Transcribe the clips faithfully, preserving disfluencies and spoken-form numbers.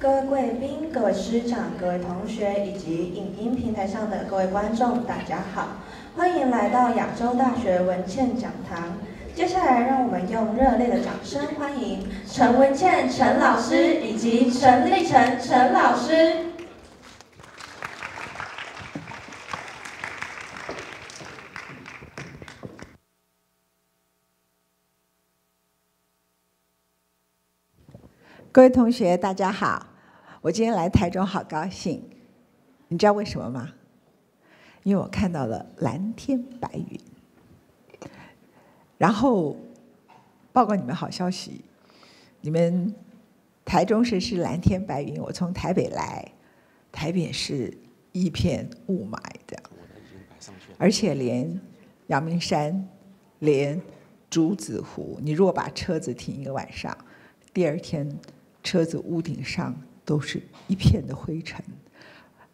各位贵宾、各位师长、各位同学以及影音平台上的各位观众，大家好，欢迎来到亚洲大学文茜讲堂。接下来，让我们用热烈的掌声欢迎陈文茜陈老师以及陈立诚陈老师。 各位同学，大家好！我今天来台中，好高兴。你知道为什么吗？因为我看到了蓝天白云。然后报告你们好消息，你们台中市是蓝天白云，我从台北来，台北是一片雾霾的，而且连阳明山、连竹子湖，你如果把车子停一个晚上。 第二天，车子屋顶上都是一片的灰尘。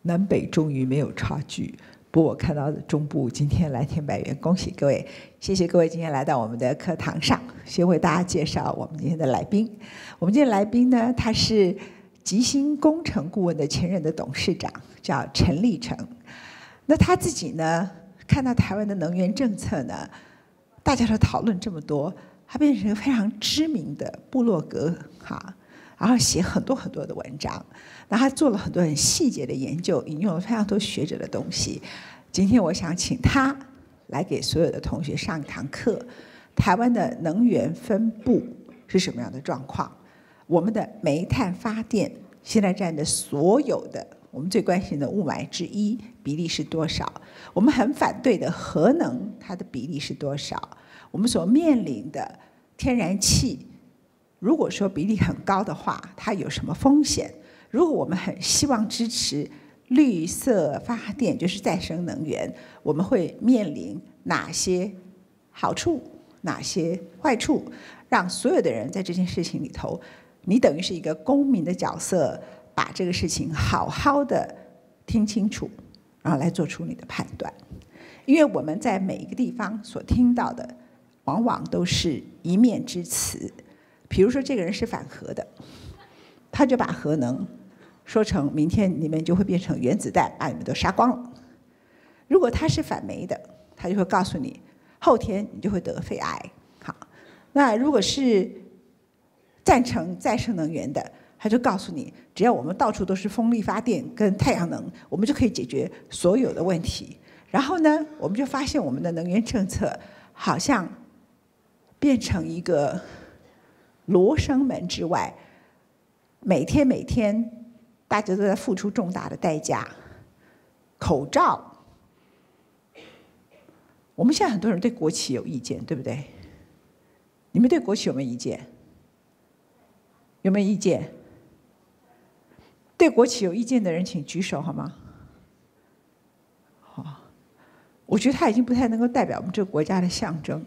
南北终于没有差距。不过我看到中部今天蓝天白云，恭喜各位！谢谢各位今天来到我们的课堂上，先为大家介绍我们今天的来宾。我们今天来宾呢，他是吉星工程顾问的前任的董事长，叫陈立诚。那他自己呢，看到台湾的能源政策呢，大家都讨论这么多。 他变成一个非常知名的部落格哈，然后写很多很多的文章，然后他做了很多很细节的研究，引用了非常多学者的东西。今天我想请他来给所有的同学上一堂课：台湾的能源分布是什么样的状况？我们的煤炭发电现在占的所有的我们最关心的雾霾之一比例是多少？我们很反对的核能，它的比例是多少？ 我们所面临的天然气，如果说比例很高的话，它有什么风险？如果我们很希望支持绿色发电，就是再生能源，我们会面临哪些好处，哪些坏处？让所有的人在这件事情里头，你等于是一个公民的角色，把这个事情好好的听清楚，然后来做出你的判断。因为我们在每一个地方所听到的。 往往都是一面之词，比如说这个人是反核的，他就把核能说成明天你们就会变成原子弹，把你们都杀光了。如果他是反煤的，他就会告诉你后天你就会得肺癌。好，那如果是赞成再生能源的，他就告诉你只要我们到处都是风力发电跟太阳能，我们就可以解决所有的问题。然后呢，我们就发现我们的能源政策好像。 变成一个罗生门之外，每天每天大家都在付出重大的代价。口罩，我们现在很多人对国旗有意见，对不对？你们对国旗有没有意见？有没有意见？对国旗有意见的人，请举手好吗？好，我觉得它已经不太能够代表我们这个国家的象征。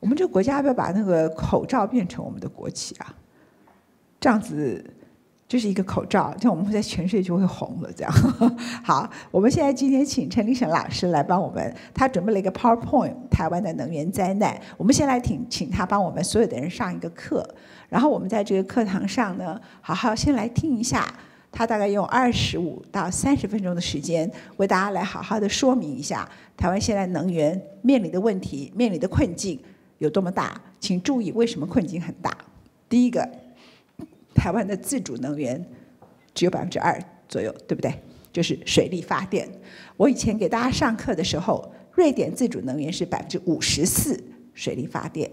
我们这个国家要不要把那个口罩变成我们的国旗啊？这样子就是一个口罩，这样我们会在全世界就会红了。这样好，我们现在今天请陈立诚老师来帮我们，他准备了一个 PowerPoint， 台湾的能源灾难。我们先来请请他帮我们所有的人上一个课，然后我们在这个课堂上呢，好好先来听一下。 他大概用二十五到三十分钟的时间，为大家来好好的说明一下台湾现在能源面临的问题、面临的困境有多么大。请注意，为什么困境很大？第一个，台湾的自主能源只有百分之二左右，对不对？就是水力发电。我以前给大家上课的时候，瑞典自主能源是百分之五十四水力发电。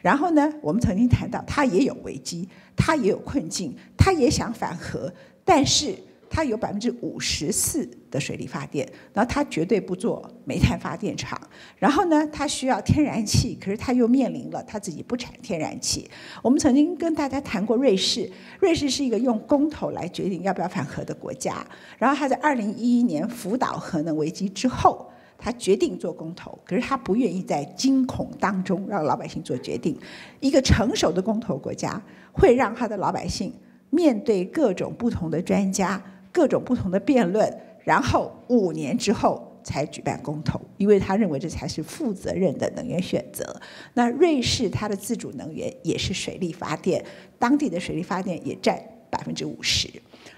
然后呢，我们曾经谈到，他也有危机，他也有困境，他也想反核，但是他有百分之五十四的水力发电，然后他绝对不做煤炭发电厂。然后呢，他需要天然气，可是他又面临了他自己不产天然气。我们曾经跟大家谈过瑞士，瑞士是一个用公投来决定要不要反核的国家。然后他在二零一一年福岛核能危机之后。 他决定做公投，可是他不愿意在惊恐当中让老百姓做决定。一个成熟的公投国家会让他的老百姓面对各种不同的专家、各种不同的辩论，然后五年之后才举办公投，因为他认为这才是负责任的能源选择。那瑞士它的自主能源也是水力发电，当地的水力发电也占百分之五十。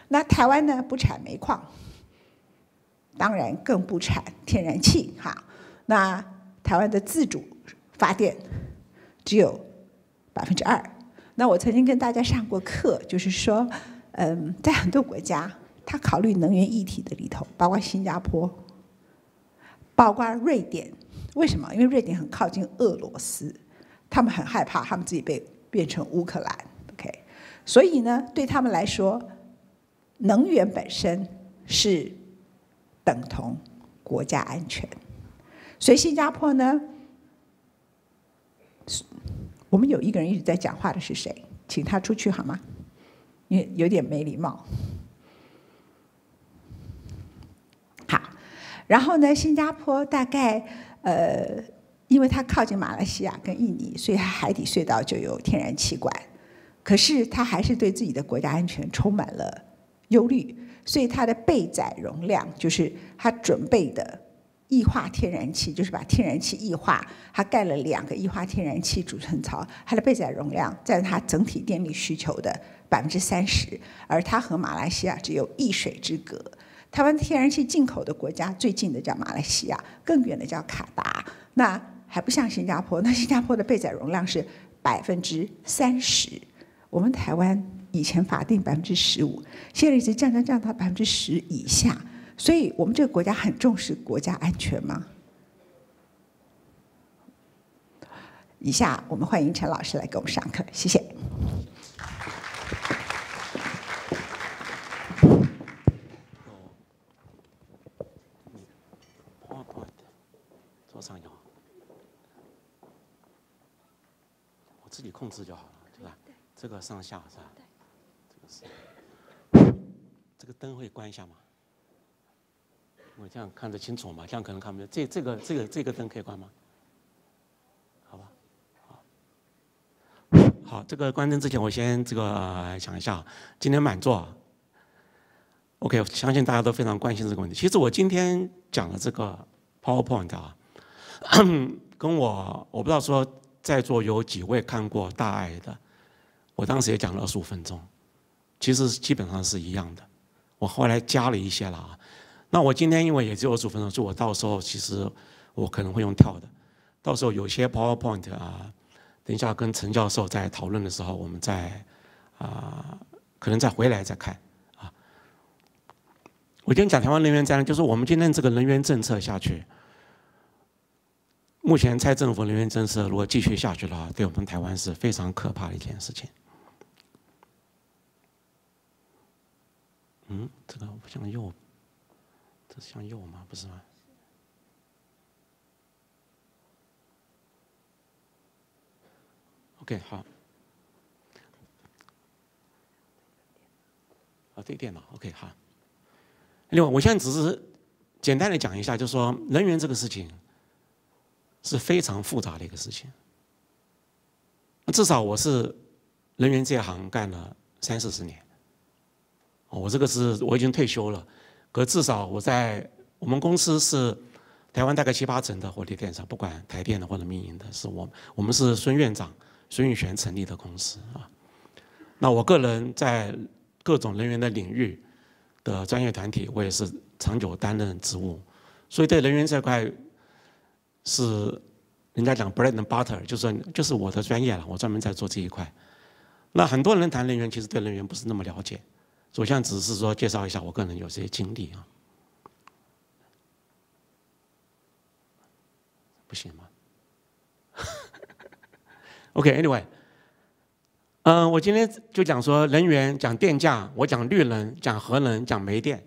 那台湾呢，不产煤矿，当然更不产天然气哈。那台湾的自主发电只有百分之二。那我曾经跟大家上过课，就是说，嗯，在很多国家，他考虑能源议题的里头，包括新加坡，包括瑞典。为什么？因为瑞典很靠近俄罗斯，他们很害怕他们自己被变成乌克兰。 OK， 所以呢，对他们来说，能源本身是等同国家安全。所以新加坡呢，我们有一个人一直在讲话的是谁？请他出去好吗？因为有点没礼貌。好，然后呢，新加坡大概呃，因为它靠近马来西亚跟印尼，所以它海底隧道就有天然气管。 可是他还是对自己的国家安全充满了忧虑，所以他的备载容量就是他准备的液化天然气，就是把天然气液化。他盖了两个液化天然气储存槽，它的备载容量占它整体电力需求的百分之三十，而它和马来西亚只有一水之隔。台湾天然气进口的国家最近的叫马来西亚，更远的叫卡达，那还不像新加坡。那新加坡的备载容量是百分之三十。 我们台湾以前法定百分之十五，现在一直降降降到百分之十以下，所以我们这个国家很重视国家安全吗？以下我们欢迎陈老师来给我们上课，谢谢。桌上有，我自己控制就好了，对吧？ 这个上下是吧？这个是，这个灯会关一下吗？我这样看得清楚吗？这样可能看不见。这、这个、这个、这个灯可以关吗？好吧，好。好，这个关灯之前，我先这个、呃、想一下，今天满座。OK， 我相信大家都非常关心这个问题。其实我今天讲的这个 PowerPoint 啊，跟我我不知道说在座有几位看过大爱的。 我当时也讲了二十五分钟，其实基本上是一样的。我后来加了一些了啊。那我今天因为也只有二十五分钟，所以我到时候其实我可能会用跳的。到时候有些 PowerPoint 啊，等一下跟陈教授在讨论的时候，我们再啊、呃、可能再回来再看啊。我今天讲台湾能源战略，就是我们今天这个能源政策下去，目前蔡政府能源政策如果继续下去的话，对我们台湾是非常可怕的一件事情。 嗯，这个不向右，这是向右吗？不是吗？OK， 好。啊，这个电脑 OK 好。另外，我现在只是简单的讲一下，就是说能源这个事情是非常复杂的一个事情。至少我是能源这一行干了三四十年。 我这个是我已经退休了，可至少我在我们公司是台湾大概七八成的火力电厂，不管台电的或者民营的，是我我们是孙院长孙运璇成立的公司啊。那我个人在各种能源的领域的专业团体，我也是长久担任职务，所以对能源这块是人家讲 bread and butter， 就是就是我的专业了，我专门在做这一块。那很多人谈能源，其实对能源不是那么了解。 所以，像只是说介绍一下我个人有些经历啊，不行吗？OK，Anyway， 嗯、呃，我今天就讲说能源，讲电价，我讲绿能，讲核能，讲煤电，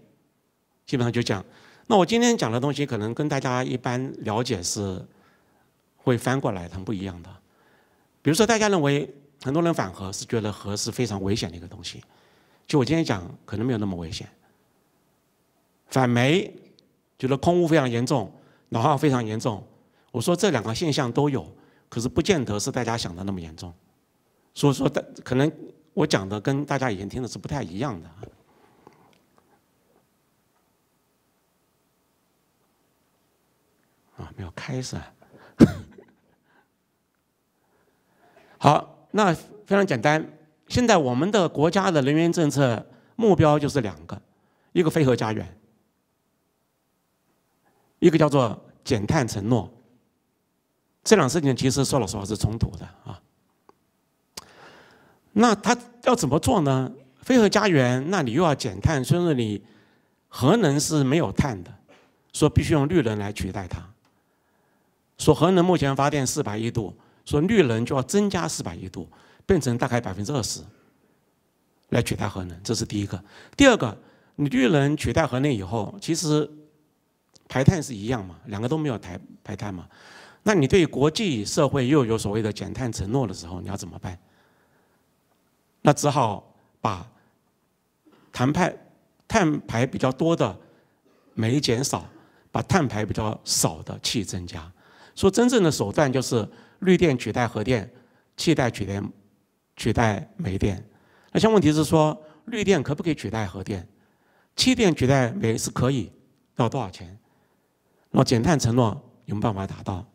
基本上就讲。那我今天讲的东西，可能跟大家一般了解是会翻过来很不一样的。比如说，大家认为很多人反核是觉得核是非常危险的一个东西。 就我今天讲，可能没有那么危险。反煤觉得空污非常严重，老化非常严重。我说这两个现象都有，可是不见得是大家想的那么严重。所以说，可能我讲的跟大家以前听的是不太一样的。啊，没有开是吧？好，那非常简单。 现在我们的国家的能源政策，目标就是两个，一个非核家园，一个叫做减碳承诺。这两事情其实说老实话是冲突的啊。那他要怎么做呢？非核家园，那你又要减碳，所以说你核能是没有碳的，说必须用绿能来取代它。说核能目前发电四百亿度，说绿能就要增加四百亿度，变成大概百分之二十。 来取代核能，这是第一个。第二个，你绿能取代核能以后，其实排碳是一样嘛，两个都没有排排碳嘛。那你对国际社会又有所谓的减碳承诺的时候，你要怎么办？那只好把碳排碳排比较多的煤减少，把碳排比较少的气增加。说真正的手段就是绿电取代核电，气代取代取代煤电。 那像问题是说，绿电可不可以取代核电？气电取代煤是可以，要多少钱？那减碳承诺有没有办法达到？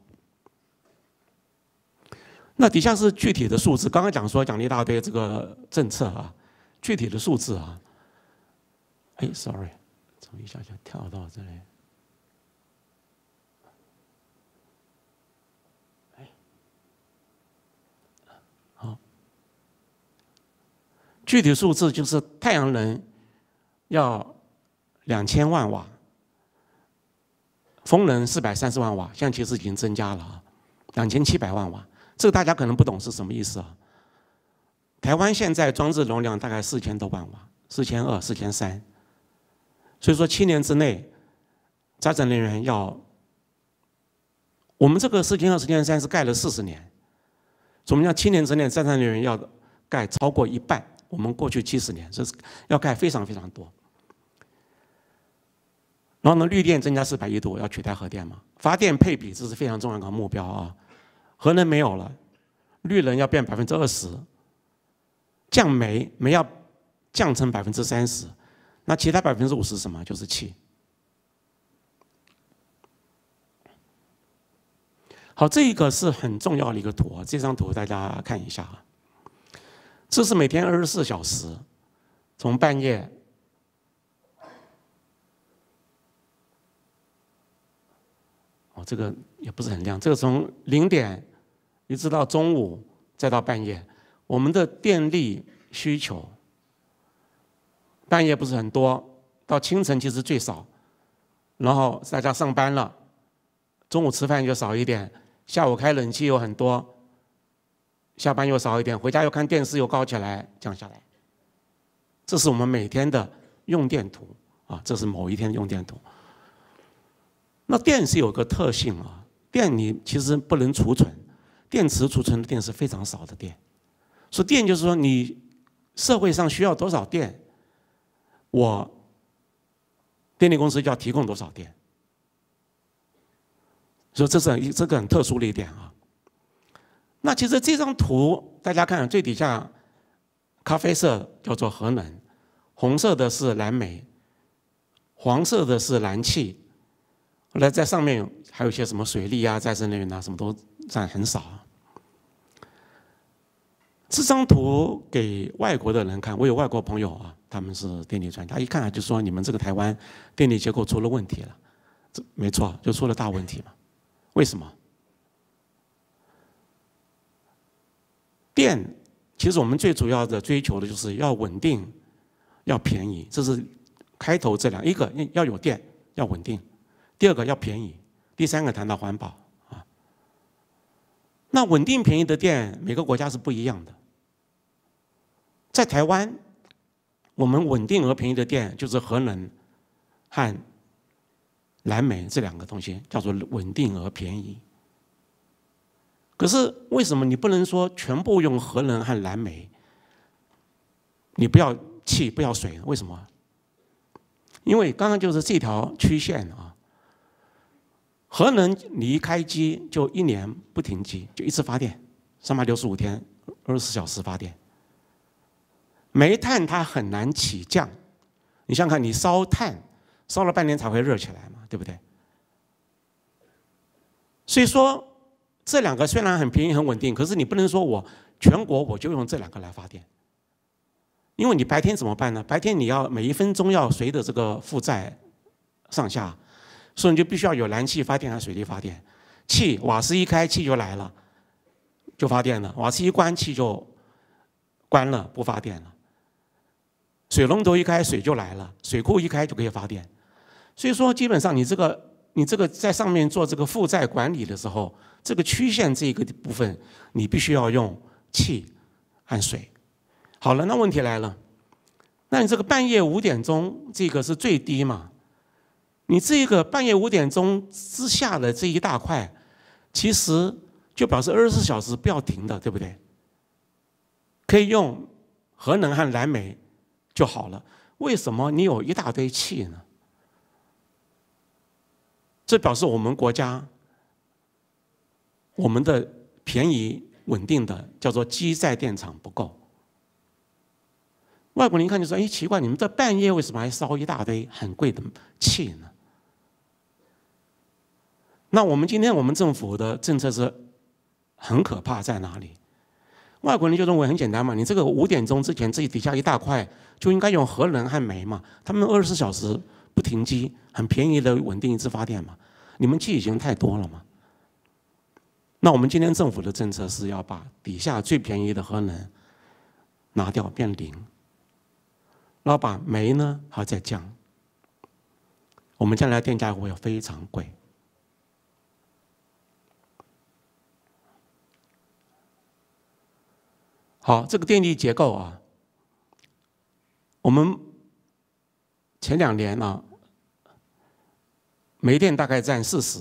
那底下是具体的数字，刚刚讲说讲了一大堆这个政策啊，具体的数字啊。哎 ，sorry， 怎么一下就跳到这里？哎，好。 具体数字就是太阳能要两千万瓦，风能四百三十万瓦，现在其实已经增加了啊，两千七百万瓦。这个大家可能不懂是什么意思啊。台湾现在装置容量大概四千多万瓦，四千二、四千三，所以说七年之内，再生能源要，我们这个四千二、四千三是盖了四十年，所以我们要七年之内再生能源要盖超过一半。 我们过去七十年，这是要盖非常非常多。然后呢，绿电增加四百亿度，要取代核电嘛？发电配比这是非常重要的目标啊。核能没有了，绿能要变百分之二十，降煤煤要降成百分之三十，那其他百分之五十什么？就是气。好，这一个是很重要的一个图啊，这张图大家看一下啊。 这是每天二十四小时，从半夜哦，这个也不是很亮。这个从零点一直到中午，再到半夜，我们的电力需求，半夜不是很多，到清晨其实最少。然后大家上班了，中午吃饭就少一点，下午开冷气有很多。 下班又少一点，回家又看电视又高起来，降下来。这是我们每天的用电图啊，这是某一天的用电图。那电是有个特性啊，电你其实不能储存，电池储存的电是非常少的电。所以电就是说你社会上需要多少电，我电力公司就要提供多少电。所以这是很这个很特殊的一点啊。 那其实这张图大家看最底下，咖啡色叫做核能，红色的是燃煤，黄色的是燃气。后来在上面还有一些什么水力啊、再生能源啊，什么都占很少。这张图给外国的人看，我有外国朋友啊，他们是电力专家，一看啊就说你们这个台湾电力结构出了问题了，这没错，就出了大问题嘛。为什么？ 电，其实我们最主要的追求的就是要稳定，要便宜，这是开头这两一个要有电要稳定，第二个要便宜，第三个谈到环保啊。那稳定便宜的电，每个国家是不一样的。在台湾，我们稳定而便宜的电就是核能和燃煤这两个东西，叫做稳定而便宜。 可是为什么你不能说全部用核能和燃煤？你不要气，不要水，为什么？因为刚刚就是这条曲线啊，核能你一开机就一年不停机，就一直发电，三百六十五天，二十四小时发电。煤炭它很难起降，你想想看，你烧炭烧了半年才会热起来嘛，对不对？所以说。 这两个虽然很便宜、很稳定，可是你不能说我全国我就用这两个来发电，因为你白天怎么办呢？白天你要每一分钟要随着这个负载上下，所以你就必须要有燃气发电和水力发电。气瓦斯一开，气就来了，就发电了；瓦斯一关，气就关了，不发电了。水龙头一开，水就来了；水库一开就可以发电。所以说，基本上你这个。 你这个在上面做这个负载管理的时候，这个曲线这个部分，你必须要用气和水。好了，那问题来了，那你这个半夜五点钟这个是最低嘛？你这个半夜五点钟之下的这一大块，其实就表示二十四小时不要停的，对不对？可以用核能和燃煤就好了。为什么你有一大堆气呢？ 这表示我们国家，我们的便宜稳定的叫做基载电厂不够。外国人一看就说：“哎，奇怪，你们这半夜为什么还烧一大堆很贵的气呢？”那我们今天我们政府的政策是很可怕在哪里？外国人就认为很简单嘛，你这个五点钟之前这底下一大块就应该用核能和煤嘛，他们二十四小时。 不停机，很便宜的稳定一次发电嘛？你们气已经太多了嘛？那我们今天政府的政策是要把底下最便宜的核能拿掉变零，然后把煤呢还要再降。我们将来电价会非常贵。好，这个电力结构啊，我们。 前两年啊，煤电大概占四十，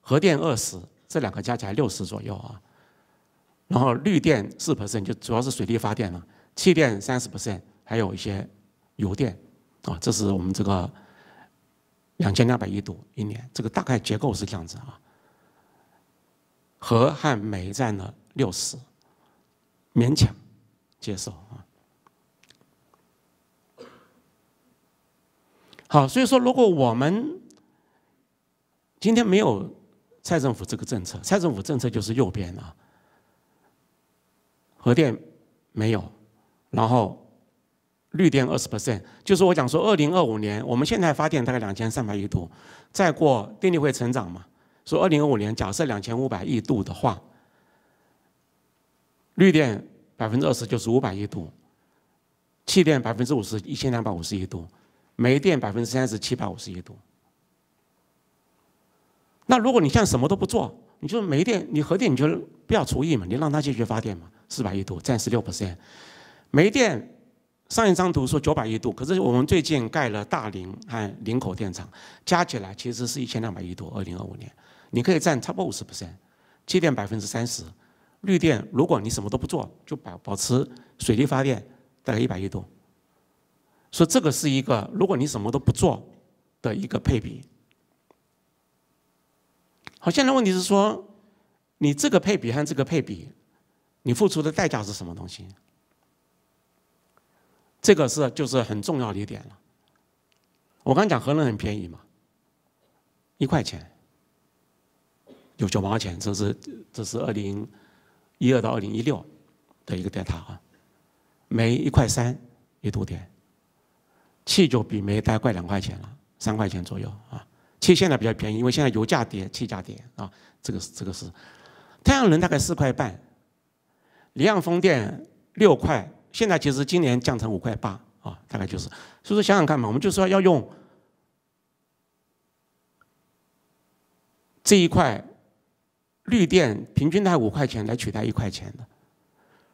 核电二十，这两个加起来六十左右啊。然后绿电四 percent 就主要是水力发电了、啊，气电三十 percent， 还有一些油电啊。这是我们这个两千两百亿度一年，这个大概结构是这样子啊。核和煤占了六十，勉强接受啊。 好，所以说，如果我们今天没有蔡政府这个政策，蔡政府政策就是右边啊，核电没有，然后绿电 百分之二十， 就是我讲说，二零二五年我们现在发电大概两千三百亿度，再过电力会成长嘛，说二零二五年假设两千五百亿度的话，绿电 百分之二十 就是五百亿度，气电 百分之五十 一千两百五十亿度。 煤电百分之三十七百五十一度。那如果你现在什么都不做，你就煤电，你核电你就不要除役嘛，你让它继续发电嘛，四百亿度占十六 percent。煤电上一张图说九百亿度，可是我们最近盖了大林和林口电厂，加起来其实是一千两百亿度，二零二五年你可以占差不多五十 percent。气电百分之三十，绿电如果你什么都不做，就保保持水力发电大概一百亿度。 所以这个是一个，如果你什么都不做的一个配比。好，现在问题是说，你这个配比和这个配比，你付出的代价是什么东西？这个是就是很重要的一点了。我刚讲核能很便宜嘛，一块钱，有九毛钱，这是这是二零一二到二零一六的一个 data 啊，煤一块三一度电。 气就比煤大概快两块钱了，三块钱左右啊。气现在比较便宜，因为现在油价跌，气价跌啊。这个这个是，太阳能大概四块半，离岸风电六块，现在其实今年降成五块八啊，大概就是。所以说想想看嘛，我们就说要用这一块绿电平均大概五块钱来取代一块钱的，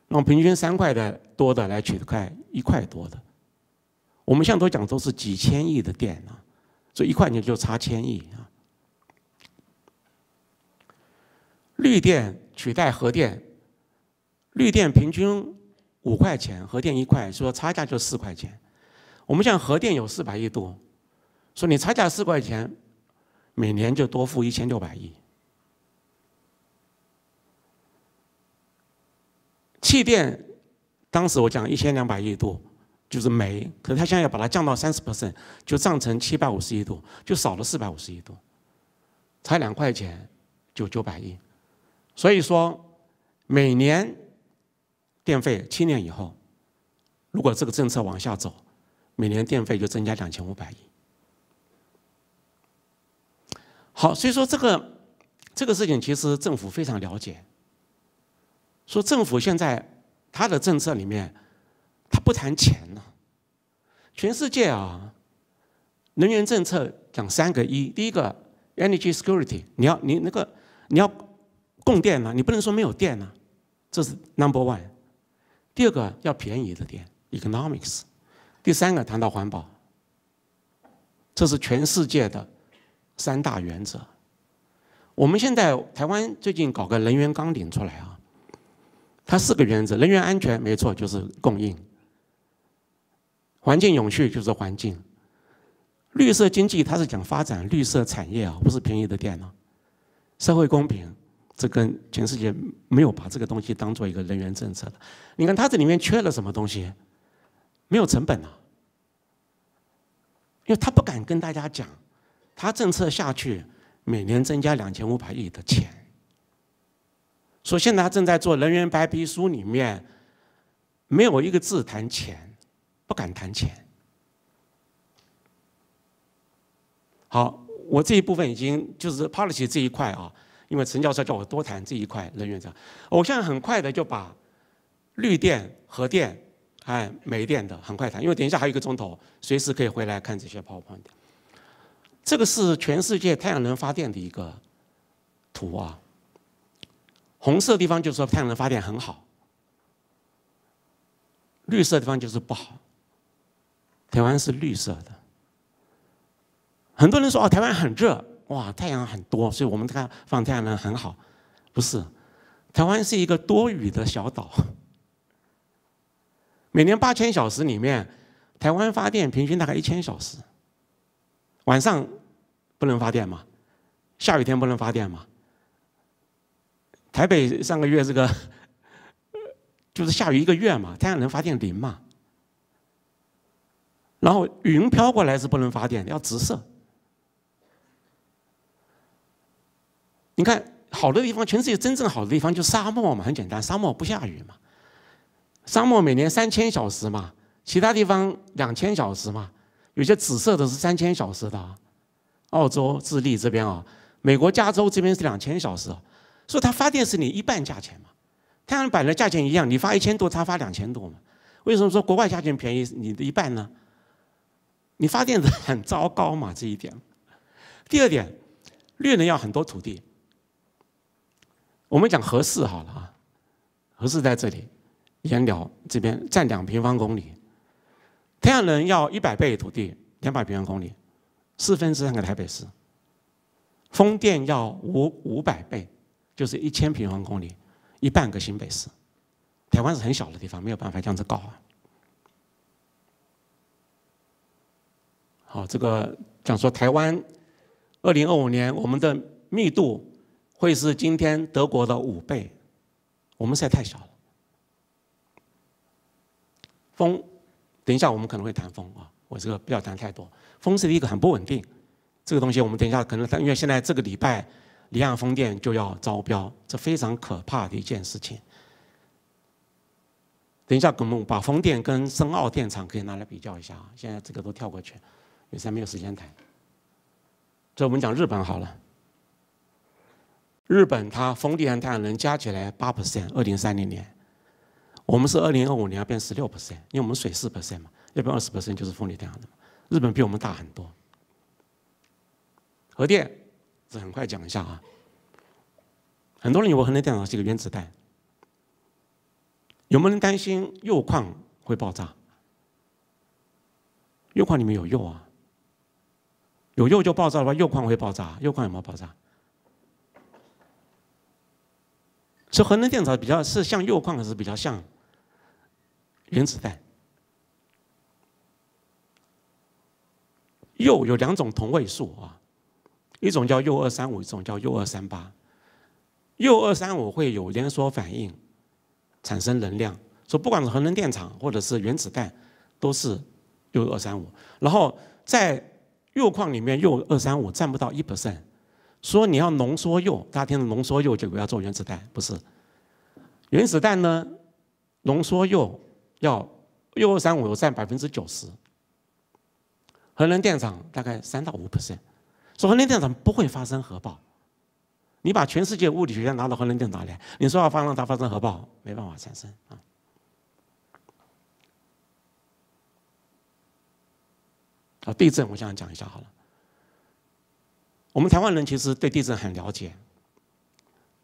那平均三块的多的来取代一块多的。 我们现在都讲都是几千亿的电啊，所以一块钱就差千亿啊。绿电取代核电，绿电平均五块钱，核电一块，所以差价就四块钱。我们像核电有四百亿度，所以你差价四块钱，每年就多付一千六百亿。气电，当时我讲一千两百亿度。 就是煤，可是它现在要把它降到三十 percent， 就降成七百五十亿度，就少了四百五十亿度，才两块钱就九百亿。所以说，每年电费七年以后，如果这个政策往下走，每年电费就增加两千五百亿。好，所以说这个这个事情其实政府非常了解。说政府现在它的政策里面，它不谈钱了。全世界啊，能源政策讲三个一，第一个 energy security， 你要你那个你要供电啊，你不能说没有电啊，这是 number one。第二个要便宜的电 economics， 第三个谈到环保，这是全世界的三大原则。我们现在台湾最近搞个能源纲领出来啊，它四个原则：能源安全没错就是供应，环境永续就是环境，绿色经济它是讲发展绿色产业啊，不是便宜的电啊，社会公平。 这跟全世界没有把这个东西当做一个能源政策的，你看它这里面缺了什么东西？没有成本啊，因为他不敢跟大家讲，他政策下去每年增加两千五百亿的钱。所以现在他正在做能源白皮书，里面没有一个字谈钱，不敢谈钱。好，我这一部分已经就是 policy 这一块啊。 因为陈教授叫我多谈这一块能源政策，我现在很快的就把绿电、核电、哎、煤电的很快谈，因为等一下还有一个钟头，随时可以回来看这些 PowerPoint。这个是全世界太阳能发电的一个图啊，红色的地方就是说太阳能发电很好，绿色的地方就是不好。台湾是绿色的，很多人说哦，台湾很热。 哇，太阳很多，所以我们看放太阳能很好，不是？台湾是一个多雨的小岛，每年八千小时里面，台湾发电平均大概一千小时。晚上不能发电嘛？下雨天不能发电嘛？台北上个月这个就是下雨一个月嘛，太阳能发电零嘛。然后云飘过来是不能发电，要直射。 你看，好的地方，全世界真正好的地方就沙漠嘛，很简单，沙漠不下雨嘛，沙漠每年三千小时嘛，其他地方两千小时嘛，有些紫色的是三千小时的、啊，澳洲、智利这边啊，美国加州这边是两千小时、啊，所以它发电是你一半价钱嘛，太阳板的价钱一样，你发一千度，它发两千度嘛，为什么说国外价钱便宜你的一半呢？你发电的很糟糕嘛，这一点。第二点，绿能要很多土地。 我们讲核四好了啊，核四在这里，盐寮这边占两平方公里，太阳能要一百倍土地，两百平方公里，四分之三个台北市。风电要五五百倍，就是一千平方公里，一半个新北市。台湾是很小的地方，没有办法这样子搞啊。好，这个讲说台湾，二零二五年我们的密度。 会是今天德国的五倍，我们实在太小了。风，等一下我们可能会谈风啊，我这个不要谈太多。风是一个很不稳定，这个东西我们等一下可能，因为现在这个礼拜离岸风电就要招标，这非常可怕的一件事情。等一下我们把风电跟深澳电厂可以拿来比较一下啊，现在这个都跳过去，因为现在没有时间谈。所以我们讲日本好了。 日本它风力和太阳能加起来八 percent， 二零三零年，我们是二零二五年要变十六 percent， 因为我们水四 percent 嘛，要变二十 percent 就是风力太阳能嘛。日本比我们大很多。核电，这很快讲一下啊。很多人以为核能电厂是一个原子弹，有没有人担心铀矿会爆炸？铀矿里面有铀啊，有铀就爆炸的话，铀矿会爆炸。铀矿有没有爆炸？ 所以核能电厂比较是像铀矿，还是比较像原子弹？铀有两种同位素啊，一种叫铀二三五，一种叫铀二三八。铀二三五会有连锁反应，产生能量。所以不管是核能电厂或者是原子弹，都是铀二三五。然后在铀矿里面，铀二三五占不到一 percent。 说你要浓缩铀，大家听到浓缩铀就不要做原子弹，不是？原子弹呢，浓缩铀要六二三五有占百分之九十，核能电厂大概三到五 percent， 所以核能电厂不会发生核爆。你把全世界物理学家拿到核能电厂来，你说要发让它发生核爆，没办法产生啊。 啊，地震，我想讲一下好了。我们台湾人其实对地震很了解，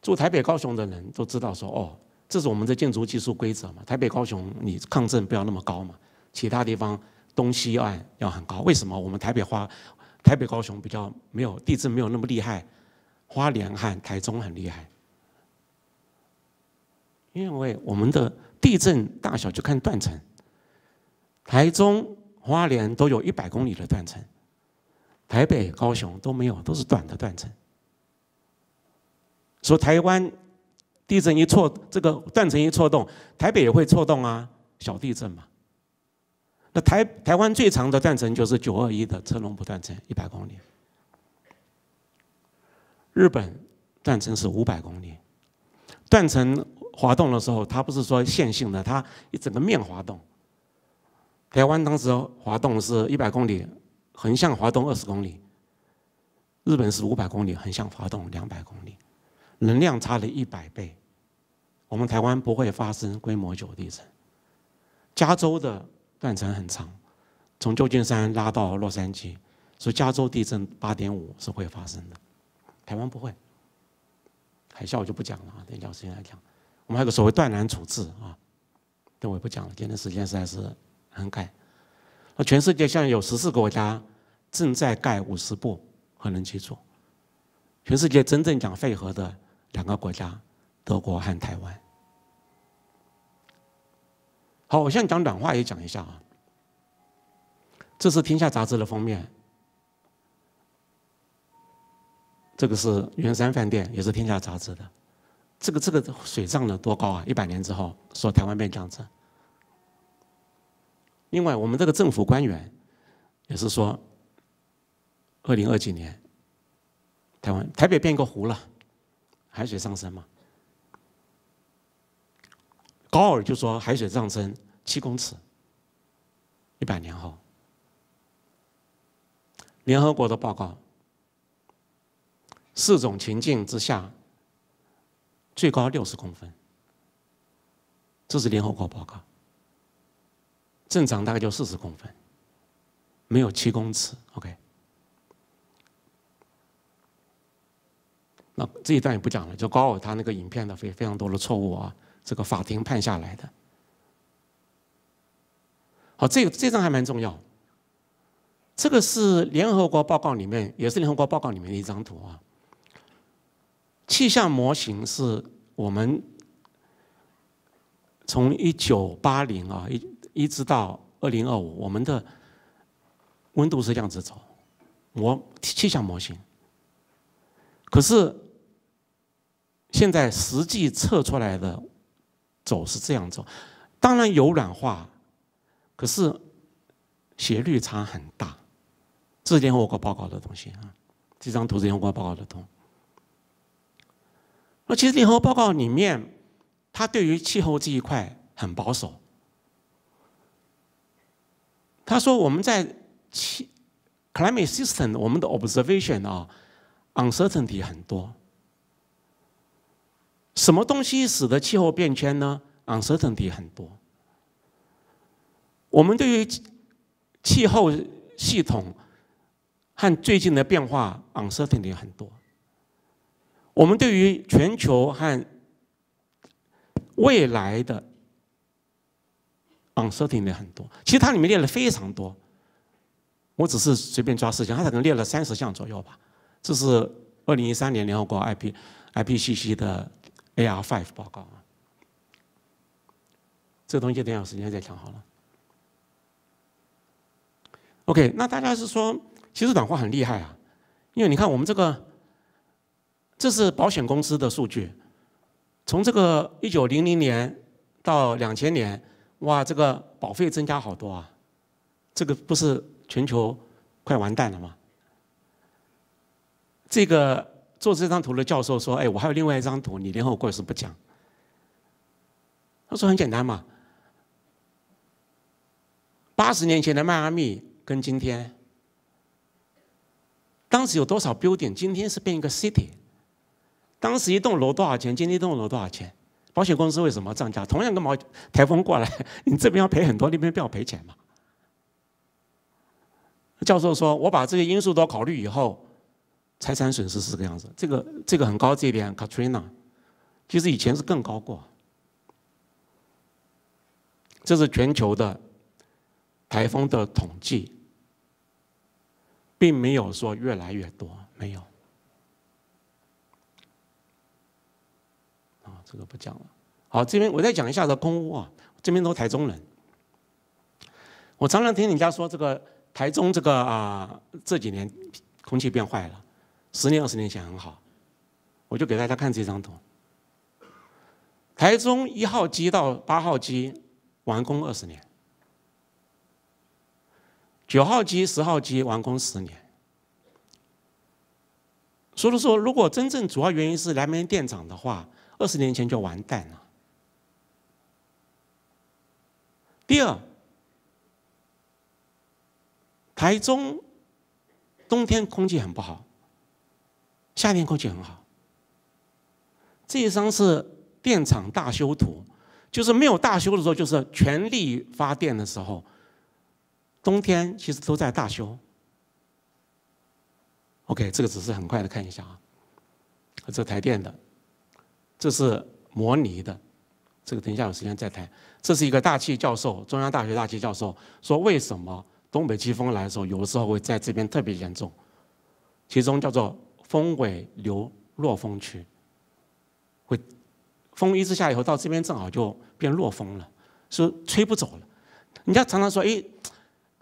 住台北、高雄的人都知道说，哦，这是我们的建筑技术规则嘛。台北、高雄你抗震不要那么高嘛，其他地方东西岸要很高。为什么我们台北花、台北、高雄比较没有地震没有那么厉害，花莲和台中很厉害？因为我们的地震大小就看断层，台中。 花莲都有一百公里的断层，台北、高雄都没有，都是短的断层。所以台湾地震一错，这个断层一错动，台北也会错动啊，小地震嘛。那台台湾最长的断层就是九二一的车龙埔断层，一百公里。日本断层是五百公里，断层滑动的时候，它不是说线性的，它一整个面滑动。 台湾当时滑动是一百公里，横向滑动二十公里；日本是五百公里，横向滑动两百公里，能量差了一百倍。我们台湾不会发生规模九地震。加州的断层很长，从旧金山拉到洛杉矶，所以加州地震八点五是会发生的，台湾不会。海啸我就不讲了啊，等一下有时间来讲。我们还有个所谓断然处置啊，但我也不讲了，今天时间实在是。 很盖，那全世界现在有十四个国家正在盖五十部核能基础。全世界真正讲废核的两个国家，德国和台湾。好，我现在讲暖化也讲一下啊。这是《天下》杂志的封面，这个是圆山饭店，也是《天下》杂志的。这个这个水涨了多高啊！一百年之后，说台湾变江浙。 另外，我们这个政府官员也是说，二零二几年，台湾台北变一个湖了，海水上升嘛。高尔就说海水上升七公尺，一百年后。联合国的报告，四种情境之下，最高六十公分，这是联合国报告。 正常大概就四十公分，没有七公尺。OK， 那这一段也不讲了，就高尔他那个影片的非非常多的错误啊，这个法庭判下来的。好，这这张还蛮重要，这个是联合国报告里面，也是联合国报告里面的一张图啊。气象模型是我们从一九八零啊一。 一直到二零二五，我们的温度是这样子走，模气象模型。可是现在实际测出来的走是这样走，当然有软化，可是斜率差很大。这是联合国报告的东西啊，这张图是联合国报告的图。那其实联合国报告里面，它对于气候这一块很保守。 他说：“我们在气 climate system 我们的 observation 啊 ，uncertainty 很多。什么东西使得气候变迁呢 ？uncertainty 很多。我们对于气候系统和最近的变化 uncertainty 很多。我们对于全球和未来的。” uncertainty 很多，其实它里面列了非常多，我只是随便抓四项，它可能列了三十项左右吧。这是二零一三年联合国 I P I P C C 的 A R 五 报告啊，这东西等有时间再讲好了。OK， 那大家是说，其实暖化很厉害啊，因为你看我们这个，这是保险公司的数据，从这个一九零零年到两千年。 哇，这个保费增加好多啊！这个不是全球快完蛋了吗？这个做这张图的教授说：“哎，我还有另外一张图，你联合国是不讲。”他说：“很简单嘛，八十年前的迈阿密跟今天，当时有多少 building， 今天是变一个 city。当时一栋楼多少钱，今天一栋楼多少钱？保险公司为什么要涨价？同样个毛台风过来，你这边要赔很多，那边不要赔钱嘛。教授说，我把这些因素都考虑以后，财产损失是这个样子。这个这个很高，这一点 Katrina， 其实以前是更高过。这是全球的台风的统计，并没有说越来越多，没有。啊、哦，这个不讲了。好，这边我再讲一下的空屋啊，这边都台中人。我常常听人家说这个。 台中这个啊、呃，这几年空气变坏了，十年二十年前很好，我就给大家看这张图。台中一号机到八号机完工二十年，九号机、十号机完工十年。所以说，如果真正主要原因是燃煤电厂的话，二十年前就完蛋了。第二。 台中冬天空气很不好，夏天空气很好。这一张是电厂大修图，就是没有大修的时候，就是全力发电的时候，冬天其实都在大修。OK， 这个只是很快的看一下啊，这台电的，这是模拟的，这个等一下有时间再谈。这是一个大气教授，中央大学大气教授说为什么？ 东北季风来的时候，有的时候会在这边特别严重，其中叫做风尾流弱风区，会风一直下以后，到这边正好就变弱风了，是吹不走了。人家常常说，哎，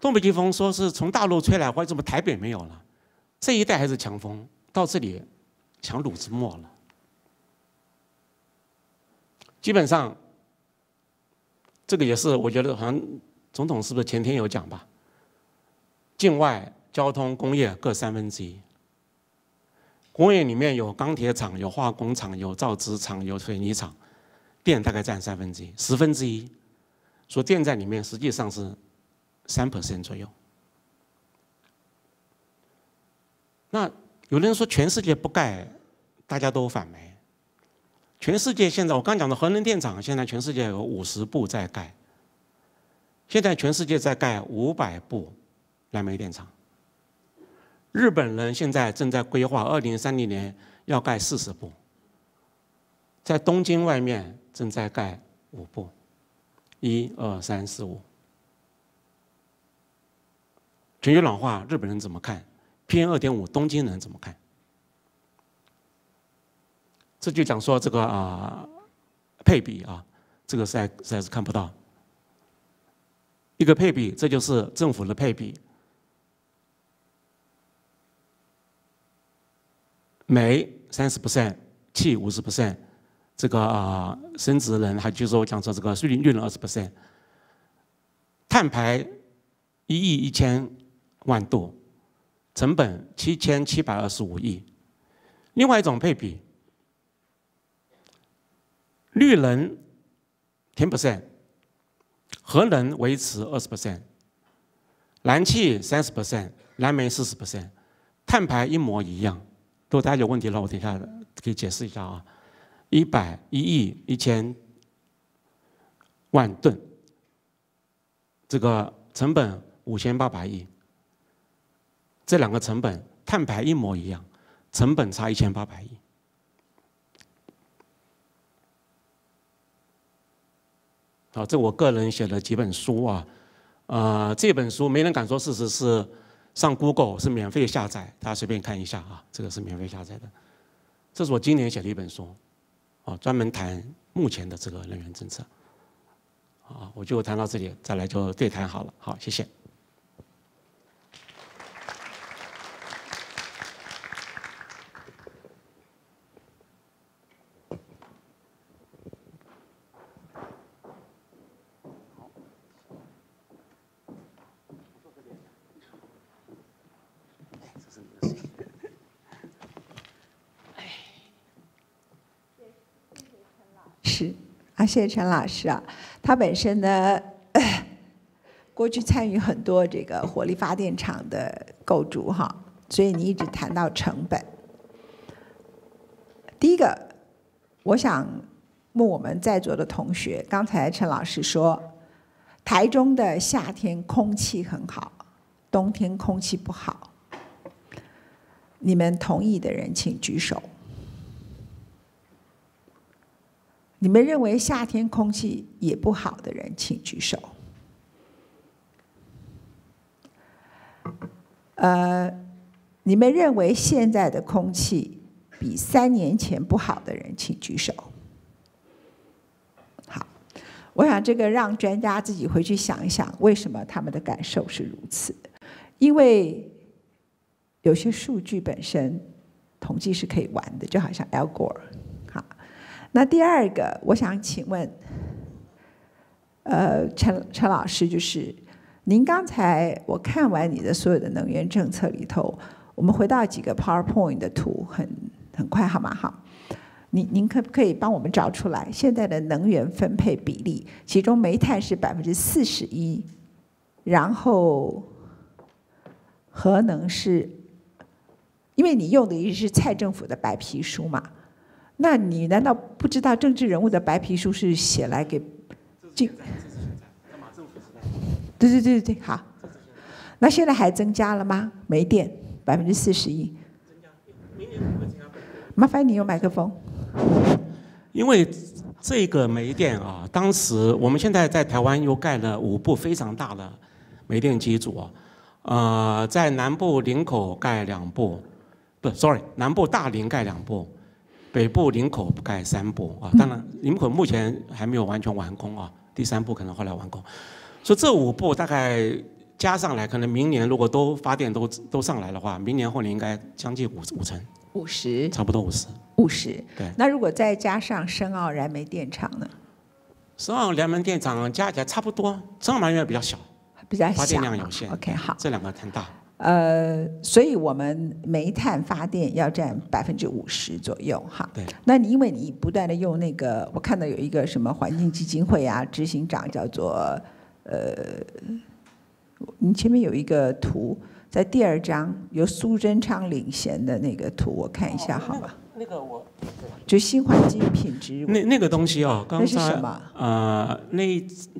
东北季风说是从大陆吹来，为什么台北没有了？这一带还是强风，到这里强弩之末了。基本上，这个也是我觉得好像总统是不是前天有讲吧？ 境外交通、工业各三分之一。工业里面有钢铁厂、有化工厂、有造纸厂、有水泥厂，电大概占三分之一，十分之一。所以电在里面实际上是百分之三 左右。那有人说全世界不盖，大家都反煤。全世界现在我刚讲的核能电厂，现在全世界有五十部在盖。现在全世界在盖五百部。 燃煤电厂，日本人现在正在规划，二零三零年要盖四十部，在东京外面正在盖五部，一二三四五。全球暖化，日本人怎么看 ？P M 二点五，东京人怎么看？这就讲说这个啊、呃、配比啊，这个实在实在是看不到。一个配比，这就是政府的配比。 煤百分之三十，气百分之五十，这个啊、呃，生质能还就是我讲说这个绿绿能百分之二十，碳排一亿一千万度，成本七千七百二十五亿。另外一种配比，绿能百分之十，核能维持百分之二十，燃气百分之三十，燃煤百分之四十，碳排一模一样。 如果大家有问题了，我等一下可以解释一下啊。一百一亿一千万吨，这个成本五千八百亿，这两个成本碳排一模一样，成本差一千八百亿。好，这我个人写了几本书啊，呃，这本书没人敢说事实是。 上 Google 是免费下载，大家随便看一下啊，这个是免费下载的。这是我今年写的一本书，啊，专门谈目前的这个能源政策。啊，我就谈到这里，再来就对谈好了。好，谢谢。谢谢陈老师啊，他本身呢，过去参与很多这个火力发电厂的构筑哈，所以你一直谈到成本。第一个，我想问我们在座的同学，刚才陈老师说，台中的夏天空气很好，冬天空气不好。 你们同意的人请举手。你们认为夏天空气也不好的人请举手。呃，你们认为现在的空气比三年前不好的人请举手。好，我想这个让专家自己回去想一想，为什么他们的感受是如此，因为。 有些数据本身统计是可以玩的，就好像 Al Gore。好，那第二个，我想请问，呃，陈陈老师，就是您刚才我看完你的所有的能源政策里头，我们回到几个 PowerPoint 的图，很很快好吗？好，您您可不可以帮我们找出来现在的能源分配比例？其中煤炭是 百分之四十一， 然后核能是。 因为你用的一直是蔡政府的白皮书嘛，那你难道不知道政治人物的白皮书是写来给？这马政府时代。对对对对对，好。那现在还增加了吗？煤电百分之四十一。增加，明年会增加。麻烦你用麦克风。因为这个煤电啊，当时我们现在在台湾又盖了五部非常大的煤电机组啊，呃，在南部林口盖两部。 不 ，sorry， 南部大林盖两部，北部林口盖三部啊。当然，林口目前还没有完全完工啊，第三部可能后来完工。所以这五部大概加上来，可能明年如果都发电都都上来的话，明年后年应该将近五五成，五十，差不多五十，五十。对。那如果再加上深澳燃煤电厂呢？深澳燃煤电厂加起来差不多，深澳燃煤比较小，比较小，发电量有限。OK， 好，这两个很大。 呃，所以我们煤炭发电要占百分之五十左右哈。对。那你因为你不断的用那个，我看到有一个什么环境基金会啊，执行长叫做呃，你前面有一个图，在第二章由苏贞昌领衔的那个图，我看一下好吗？那个我，就新环境品质。那那个东西啊、哦，刚才那是什么？呃，那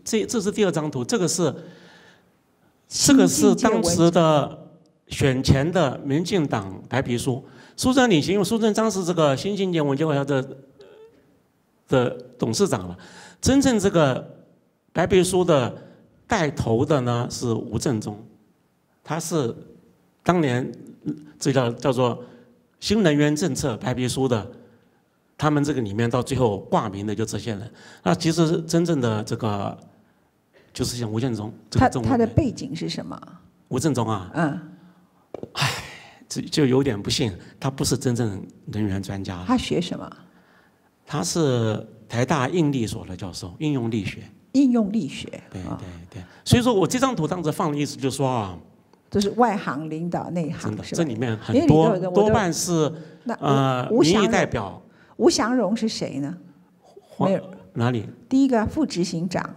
这这是第二张图，这个是这个是当时的。 选前的民进党白皮书，苏贞昌领衔，因为苏贞昌是这个新境界文教会的的董事长了。真正这个白皮书的带头的呢是吴振中，他是当年这叫叫做新能源政策白皮书的，他们这个里面到最后挂名的就这些人。那其实真正的这个就是像吴振中，这个、他他的背景是什么？吴振中啊，嗯。 唉，这就有点不幸，他不是真正能源专家。他学什么？他是台大应力所的教授，应用力学。应用力学。对对对，所以说我这张图当时放的意思就是说啊，这是外行领导内行，真的，这里面很多多半是呃民意代表。吴祥荣是谁呢？没有哪里？第一个副执行长，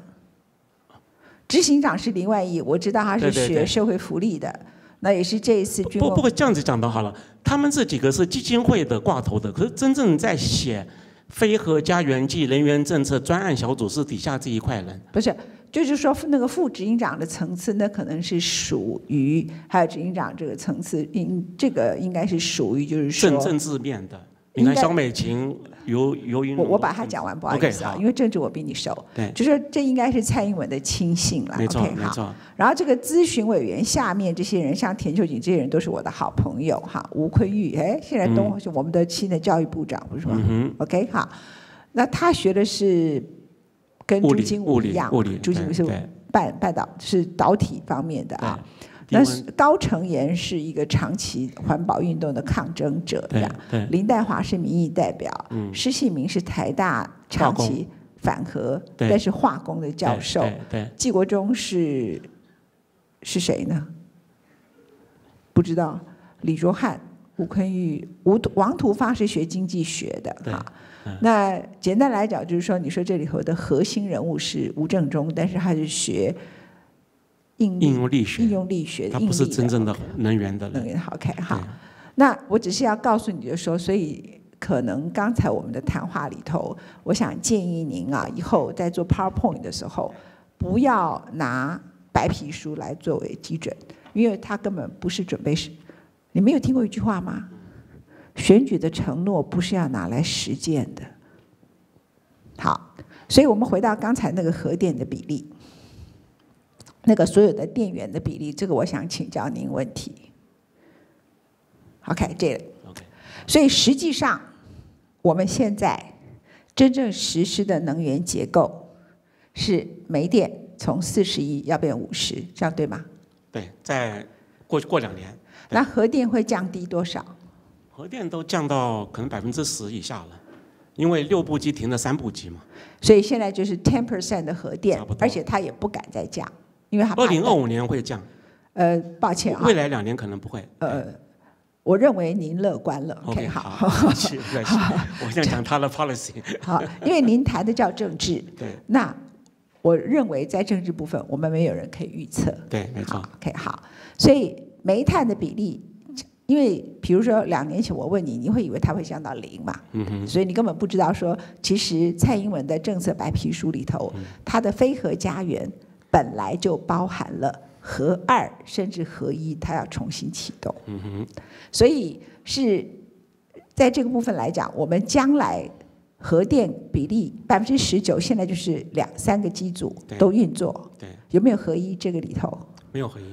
执行长是林万益，我知道他是学社会福利的。 那也是这一次不不过这样子讲的好了，他们这几个是基金会的挂头的，可是真正在写《非核家园暨能源政策专案小组》是底下这一块人。不是，就是说那个副执行长的层次，那可能是属于还有执行长这个层次，应这个应该是属于就是说政政治面的。你看肖美琴、尤尤云。我我把它讲完，不好意思啊， okay, 因为政治我比你熟。对，就是这应该是蔡英文的亲信了。没错， okay, 没错。然后这个咨询委员下面这些人，像田秋瑾这些人都是我的好朋友哈。吴坤玉，哎，现在东、嗯、我们的新的教育部长不是吗、嗯、？OK 哈，那他学的是跟朱金武一样，朱金武是半半导是导体方面的啊。 那高成炎是一个长期环保运动的抗争者，对吧？林岱华是民意代表，施信明是台大长期反核，但是化工的教授。纪国忠是是谁呢？不知道。李卓翰、吴坤玉、吴王图发是学经济学的哈。那简单来讲，就是说，你说这里头的核心人物是吴正中，但是他是学。应用力学，应用力学，它不是真正的能源的能源。OK， 好，那我只是要告诉你，就说，所以可能刚才我们的谈话里头，我想建议您啊，以后在做 PowerPoint 的时候，不要拿白皮书来作为基准，因为它根本不是准备。你没有听过一句话吗？选举的承诺不是要拿来实践的。好，所以我们回到刚才那个核电的比例。 那个所有的电源的比例，这个我想请教您问题。OK， 这个。OK。所以实际上，我们现在真正实施的能源结构是煤电从四十一要变五十，这样对吗？对，在过过两年。那核电会降低多少？核电都降到可能百分之十以下了。 因为六部机停了三部机嘛，所以现在就是 ten percent 的核电，而且它也不敢再降，因为它二零二五年会降。呃，抱歉啊，未来两年可能不会。呃，我认为您乐观了。OK， 好，我想讲他的 policy。好，因为您谈的叫政治，对，那我认为在政治部分，我们没有人可以预测。对，没错。OK， 好，所以煤炭的比例。 因为比如说两年前我问你，你会以为它会降到零嘛？嗯、所以你根本不知道说，其实蔡英文的政策白皮书里头，它的非核家园本来就包含了核二甚至核一，它要重新启动。嗯、所以是在这个部分来讲，我们将来核电比例百分之十九，现在就是两三个机组都运作。对，对有没有核一这个里头？没有核一，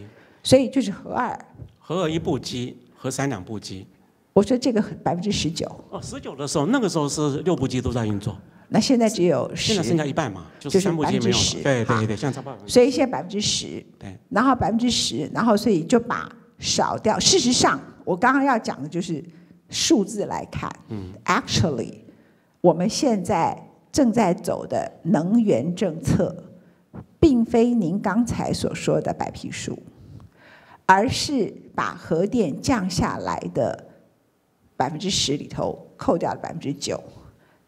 所以就是核二。核二一部机。 核三两部机，我说这个百分之十九。哦，十九的时候，那个时候是六部机都在运作。那现在只有十，现在剩下一半嘛，就是三部机没有了。对对对，现在差不多。所以现在百分之十，对，然后百分之十，然后所以就把少掉。事实上，我刚刚要讲的就是数字来看，嗯 ，actually， 我们现在正在走的能源政策，并非您刚才所说的白皮书。 而是把核电降下来的百分之十里头扣掉了百分之九，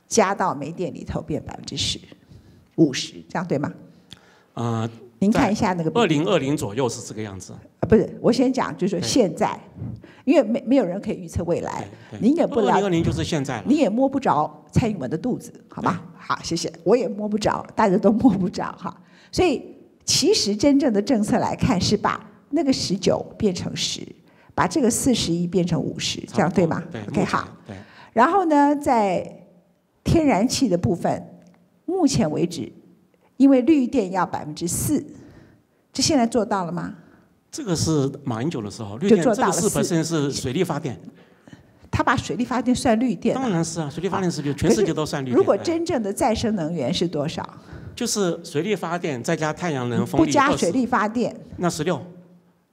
加到煤电里头变百分之十，五十，这样对吗？呃，您看一下那个二零二零左右是这个样子。啊，不是，我先讲，就是说现在，因为没没有人可以预测未来，您也不了，二零二零就是现在了，你也摸不着蔡英文的肚子，好吧？好，谢谢，我也摸不着，大家都摸不着哈。所以其实真正的政策来看，是把 那个十九变成十，把这个四十一变成五十，这样对吗？对 ，OK 好。然后呢，在天然气的部分，目前为止，因为绿电要百分之四，这现在做到了吗？这个是马英九的时候，绿电这个四本身是水力发电。他把水力发电算绿电？当然是啊，水力发电是绿，全世界都算绿电。如果真正的再生能源是多少？就是水力发电再加太阳能、风力。不加水力发电，那十六。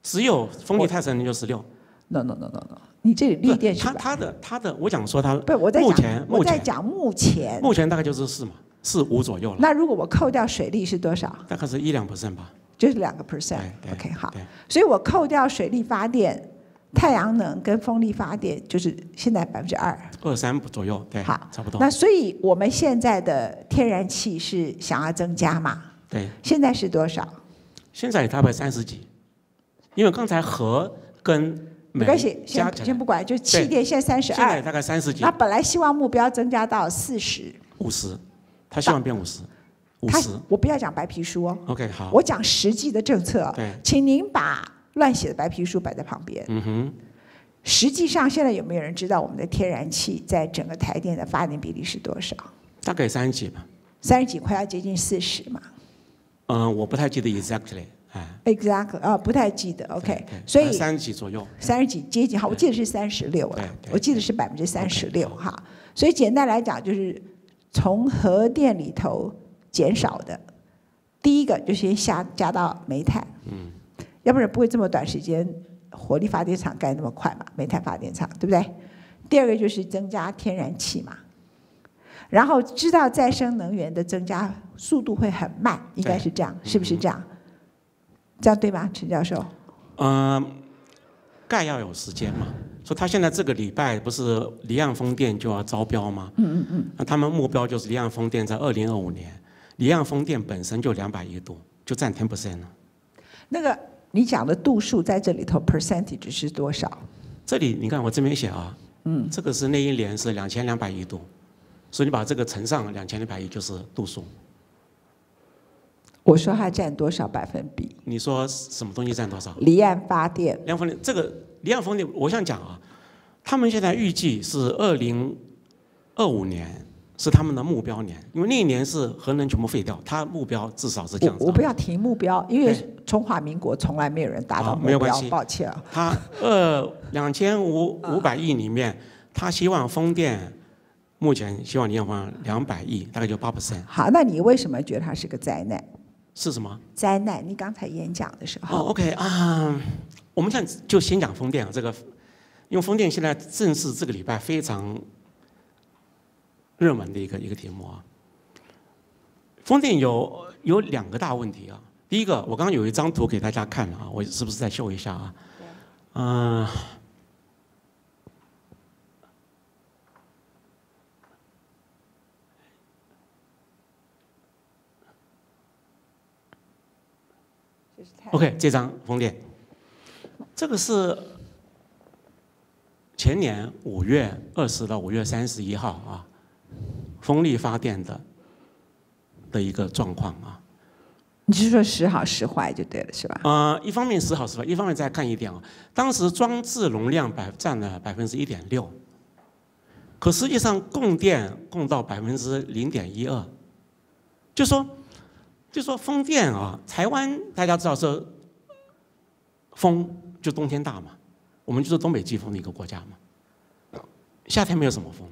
只有风力太阳能就十六 ，no no no no no， 你这里绿电是它它的它的，我想说它不，我在讲我在讲目前目前大概就是四嘛，四五左右了。那如果我扣掉水力是多少？大概是一两 percent 吧，就是两个 percent。OK 好，所以我扣掉水力发电、太阳能跟风力发电，就是现在百分之二，二三左右，对，好，差不多。那所以我们现在的天然气是想要增加嘛？对，现在是多少？现在大概三十几。 因为刚才核跟煤加先不管，就气电现在三十二，现在大概三十几。那本来希望目标增加到四十、五十，他希望变五十、五十。我不要讲白皮书哦。OK 好，我讲实际的政策。对，请您把乱写的白皮书摆在旁边。嗯哼。实际上，现在有没有人知道我们的天然气在整个台电的发电比例是多少？大概三十几吧。三十几，快要接近四十嘛。嗯，我不太记得 exactly。 exactly 啊，不太记得 ，OK， 所以三十几左右，三十几接近，好，我记得是三十六了，我记得是百分之三十六哈，所以简单来讲就是从核电里头减少的，第一个就先下加到煤炭，嗯，要不然不会这么短时间火力发电厂盖那么快嘛，煤炭发电厂对不对？第二个就是增加天然气嘛，然后知道再生能源的增加速度会很慢，应该是这样，是不是这样？ 这样对吗，陈教授？嗯，概要有时间嘛。说他现在这个礼拜不是离岸风电就要招标吗？嗯嗯嗯。那他们目标就是离岸风电在二零二五年，离岸风电本身就两百亿度，就占 百分之十 了。那个你讲的度数在这里头 percentage 是多少？这里你看我这边写啊，嗯，这个是那一年是两千两百余度，所以你把这个乘上两千两百余就是度数。我说它占多少百分比？你说什么东西占多少？离岸发电。离岸风力这个离岸风力，我想讲啊，他们现在预计是二零二五年。 是他们的目标年，因为那一年是核能全部废掉，他目标至少是这样子。我, 我不要提目标，因为中华民国从来没有人达到目标，没有关系，抱歉啊。他呃两千五五百亿里面，他希望风电，目前希望离岸风两百亿，大概就八 percent。好，那你为什么觉得它是个灾难？是什么？灾难？你刚才演讲的时候。哦 ，OK 啊、um, ，我们现在就先讲风电啊，这个，因为风电现在正是这个礼拜非常。 热门的一个一个题目啊，风电有有两个大问题啊。第一个，我刚刚有一张图给大家看了啊，我是不是再秀一下啊？嗯、呃，这是 OK， 这张风电，这个是前年五月二十到五月三十一号啊。 风力发电的的一个状况啊，你是说时好时坏就对了是吧？呃，一方面时好时坏，一方面再看一点啊，当时装置容量百占了百分之一点六，可实际上供电供到百分之零点一二，就说就说风电啊，台湾大家知道是风就冬天大嘛，我们就是东北季风的一个国家嘛，夏天没有什么风。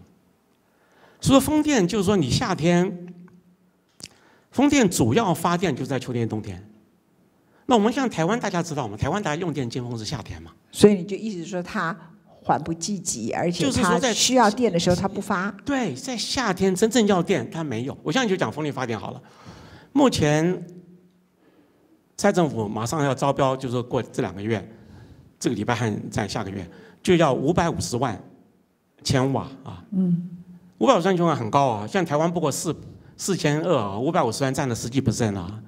所以说风电就是说，你夏天，风电主要发电就是在秋天、冬天。那我们像台湾，大家知道吗？台湾大家用电尖峰是夏天嘛。所以你就意思说它缓不济急，而且它需要电的时候它不发。对，在夏天真正要电它没有。我现在就讲风力发电好了。目前，蔡政府马上要招标，就是过这两个月，这个礼拜还在下个月就要五百五十万千瓦啊。嗯。 五百五十万千瓦很高啊，像台湾不过四四千二啊，五百五十万占了十几 percent 啊。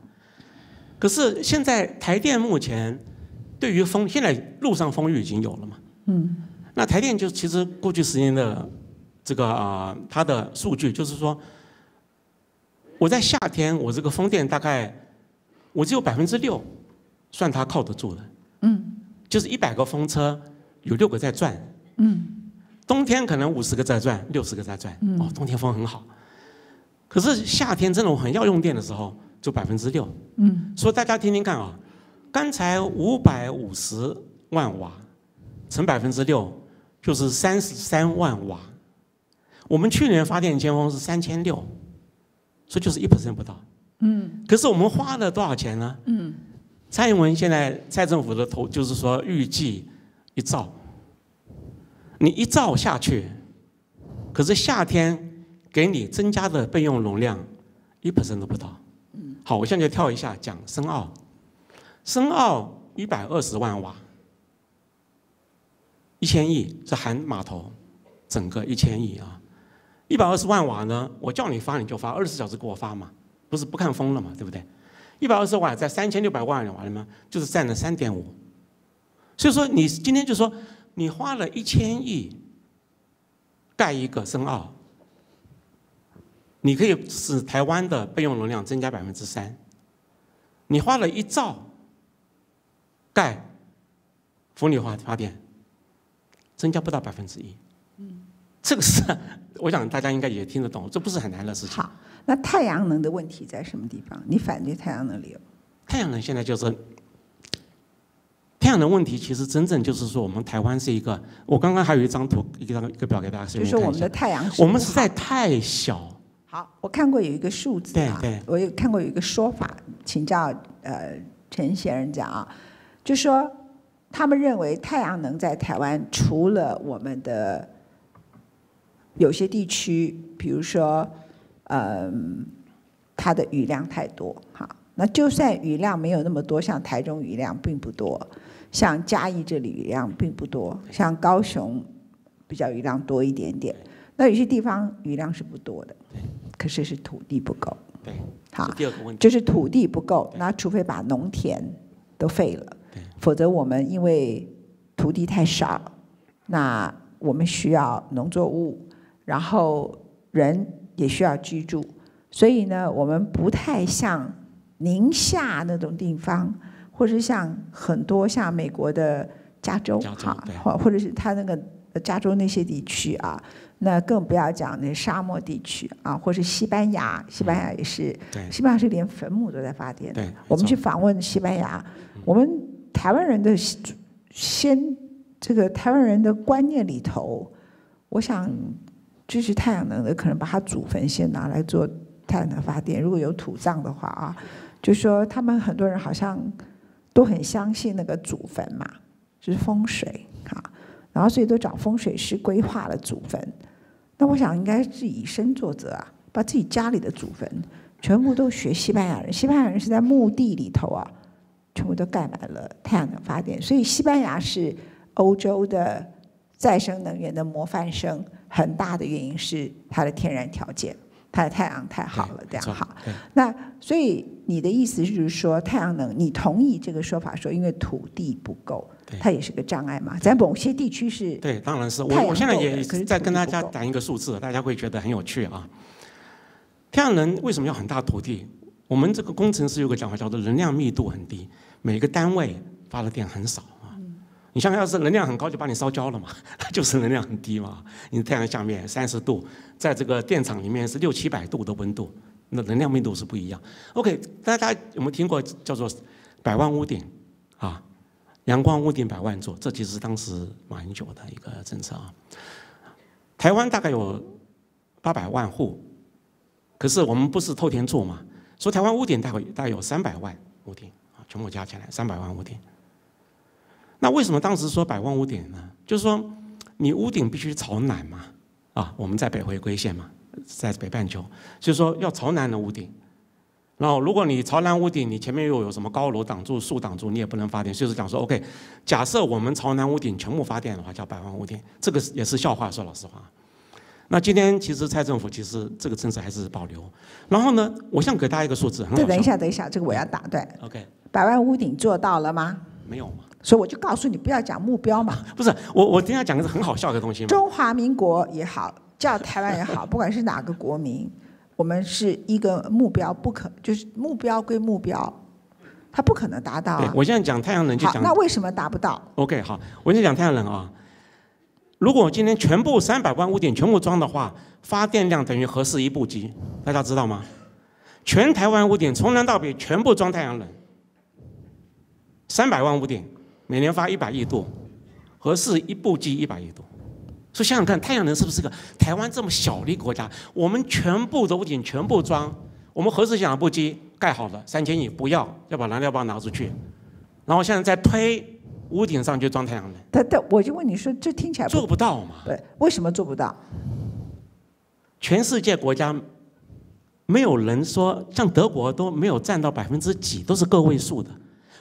可是现在台电目前对于风，现在陆上风域已经有了嘛，嗯，那台电就其实过去十年的这个啊、呃，它的数据就是说，我在夏天我这个风电大概我只有百分之六，算它靠得住的，嗯，就是一百个风车有六个在转，嗯。 冬天可能五十个在转，六十个在转，哦，冬天风很好。可是夏天真的我很要用电的时候，就百分之六。嗯，所以大家听听看啊，刚才五百五十万瓦乘百分之六，就是三十三万瓦。我们去年发电尖峰是三千六，所以就是一 percent 不到。嗯，可是我们花了多少钱呢？嗯，蔡英文现在蔡政府的投就是说预计一兆。 你一兆下去，可是夏天给你增加的备用容量一 percent 都不到。好，我现在就跳一下讲深澳，深澳一百二十万瓦，一千亿是含码头，整个一千亿啊，一百二十万瓦呢，我叫你发你就发，二十四小时给我发嘛，不是不看风了嘛，对不对？一百二十万在三千六百万瓦里面就是占了三点五，所以说你今天就说。 你花了一千亿盖一个深澳，你可以使台湾的备用容量增加百分之三。你花了一兆盖风力发发电，增加不到百分之一。嗯，这个是我想大家应该也听得懂，这不是很难的事情。好，那太阳能的问题在什么地方？你反对太阳能理由？太阳能现在就是。 太阳能问题其实真正就是说，我们台湾是一个，我刚刚还有一张图，一张一个表给大家，就是我们的太阳，我们实在太小。好，我看过有一个数字啊，对对我有看过有一个说法，请教呃陈先生讲啊，就说他们认为太阳能在台湾除了我们的有些地区，比如说呃它的雨量太多哈。 那就算雨量没有那么多，像台中雨量并不多，像嘉义这里雨量并不多，像高雄比较雨量多一点点。那有些地方雨量是不多的，可是是土地不够。对，好，这是第二个问题，就是土地不够。那除非把农田都废了。否则我们因为土地太少，那我们需要农作物，然后人也需要居住，所以呢，我们不太像宁夏那种地方，或者像很多像美国的加州哈，或或者是他那个加州那些地区啊。 那更不要讲那沙漠地区啊，或是西班牙，西班牙也是，嗯、西班牙是连坟墓都在发电的。我们去访问西班牙，嗯、我们台湾人的先这个台湾人的观念里头，我想就是太阳能的，可能把它祖坟先拿来做太阳能发电。如果有土葬的话啊，就说他们很多人好像都很相信那个祖坟嘛，就是风水啊，然后所以都找风水师规划了祖坟。 那我想应该是以身作则啊，把自己家里的祖坟全部都学西班牙人。西班牙人是在墓地里头啊，全部都盖满了太阳能发电。所以西班牙是欧洲的再生能源的模范生，很大的原因是它的天然条件，它的太阳太好了，这样好。那所以你的意思就是说，太阳能你同意这个说法说，因为土地不够。 它也是个障碍嘛，在某些地区是。对，当然是我我现在也在跟大家讲一个数字，大家会觉得很有趣啊。太阳能为什么要很大土地？我们这个工程师有个讲法叫做能量密度很低，每个单位发的电很少啊。嗯、你想想，要是能量很高，就把你烧焦了嘛，它就是能量很低嘛。你太阳下面三十度，在这个电厂里面是六七百度的温度，那能量密度是不一样。OK， 大家有没有听过叫做百万屋顶啊？ 阳光屋顶百万座，这其实是当时马英九的一个政策啊。台湾大概有八百万户，可是我们不是透天住嘛，所以台湾屋顶大概大概有三百万屋顶啊，全部加起来三百万屋顶。那为什么当时说百万屋顶呢？就是说你屋顶必须朝南嘛，啊，我们在北回归线嘛，在北半球，所以说要朝南的屋顶。 然后，如果你朝南屋顶，你前面又有什么高楼挡住、树挡住，你也不能发电。所以讲说 ，OK， 假设我们朝南屋顶全部发电的话，叫百万屋顶，这个也是笑话。说老实话，那今天其实蔡政府其实这个政策还是保留。然后呢，我想给大家一个数字，很好笑。等一下，等一下，这个我要打断。OK， 百万屋顶做到了吗？没有嘛。所以我就告诉你，不要讲目标嘛。不是，我我今天讲的是很好笑的东西嘛。中华民国也好，叫台湾也好，不管是哪个国民。 我们是一个目标，不可就是目标归目标，它不可能达到、啊。我现在讲太阳能就讲，那为什么达不到 ？OK， 好，我先讲太阳能啊。如果今天全部三百万屋顶全部装的话，发电量等于核四一部机，大家知道吗？全台湾屋顶从南到北全部装太阳能，三百万屋顶每年发一百亿度，核四一部机一百亿度。 所以想想看，太阳能是不是个台湾这么小的一个国家？我们全部的屋顶全部装，我们核四两部机盖好了，三千亿不要，要把燃料棒拿出去，然后现在再推屋顶上去装太阳能。但但我就问你说，这听起来做不到嘛？对，为什么做不到？全世界国家没有人说像德国都没有占到百分之几，都是个位数的。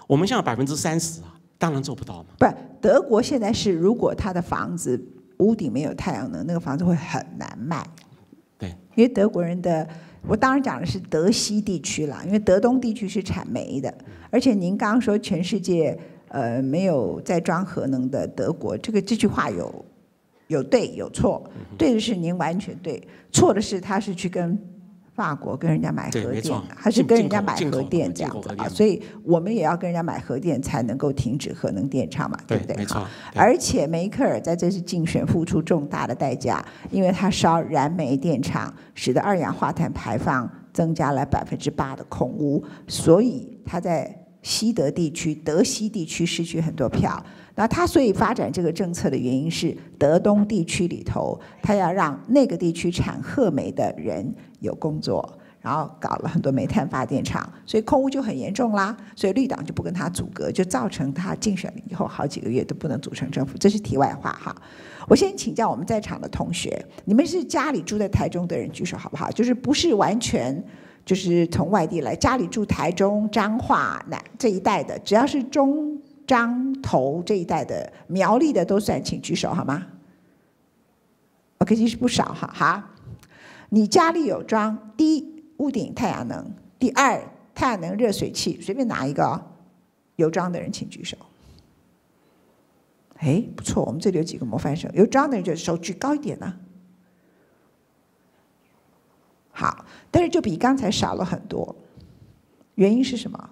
我们现在百分之三十啊，当然做不到嘛。不，德国现在是如果他的房子。 屋顶没有太阳能，那个房子会很难卖。对，因为德国人的，我当然讲的是德西地区啦，因为德东地区是产煤的。而且您刚刚说全世界呃没有在装核能的德国，这个这句话有有对有错，对的是您完全对，错的是他是去跟法国跟人家买核电，还是跟人家买核电这样子啊？所以我们也要跟人家买核电才能够停止核能电厂嘛， 对, 对不对？没错。而且梅克尔在这次竞选付出重大的代价，因为他烧燃煤电厂，使得二氧化碳排放增加了百分之八的空污，所以他在西德地区、德西地区失去很多票。那他所以发展这个政策的原因是，德东地区里头，他要让那个地区产褐煤的人。 有工作，然后搞了很多煤炭发电厂，所以空污就很严重啦。所以绿党就不跟他阻隔，就造成他竞选了以后好几个月都不能组成政府。这是题外话哈。我先请教我们在场的同学，你们是家里住在台中的人举手好不好？就是不是完全就是从外地来，家里住台中、彰化那这一带的，只要是中彰投这一带的、苗栗的都算，请举手好吗 ？OK， 其实不少哈，好。 你家里有装第一屋顶太阳能，第二太阳能热水器，随便拿一个哦。有章的人请举手。哎，不错，我们这里有几个模范生。有章的人就手举高一点啊。好，但是就比刚才少了很多。原因是什么？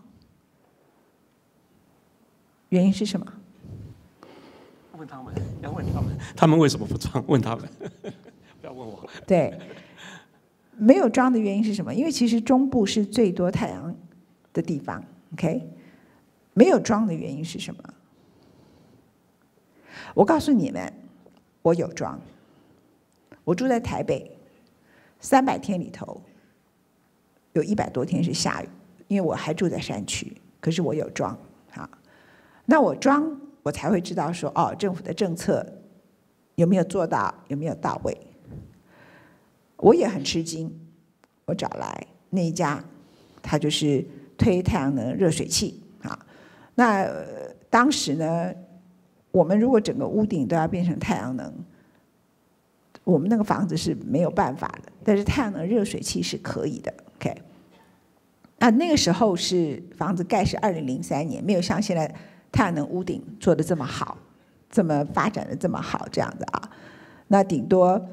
原因是什么？问他们，要问他们，他们为什么不装？问他们，不要问我。对，没有装的原因是什么？因为其实中部是最多太阳的地方 ，OK？ 没有装的原因是什么？我告诉你们，我有装。我住在台北，三百天里头，有一百多天是下雨，因为我还住在山区。可是我有装啊，那我装。我才会知道说哦，政府的政策有没有做到，有没有到位。我也很吃惊，我找来那一家，他就是推太阳能热水器啊。那、呃、当时呢，我们如果整个屋顶都要变成太阳能，我们那个房子是没有办法的。但是太阳能热水器是可以的 ，OK。那那个时候是房子盖是二零零三年，没有像现在。太阳能屋顶做的这么好，这么发展的这么好，这样的啊，那顶多，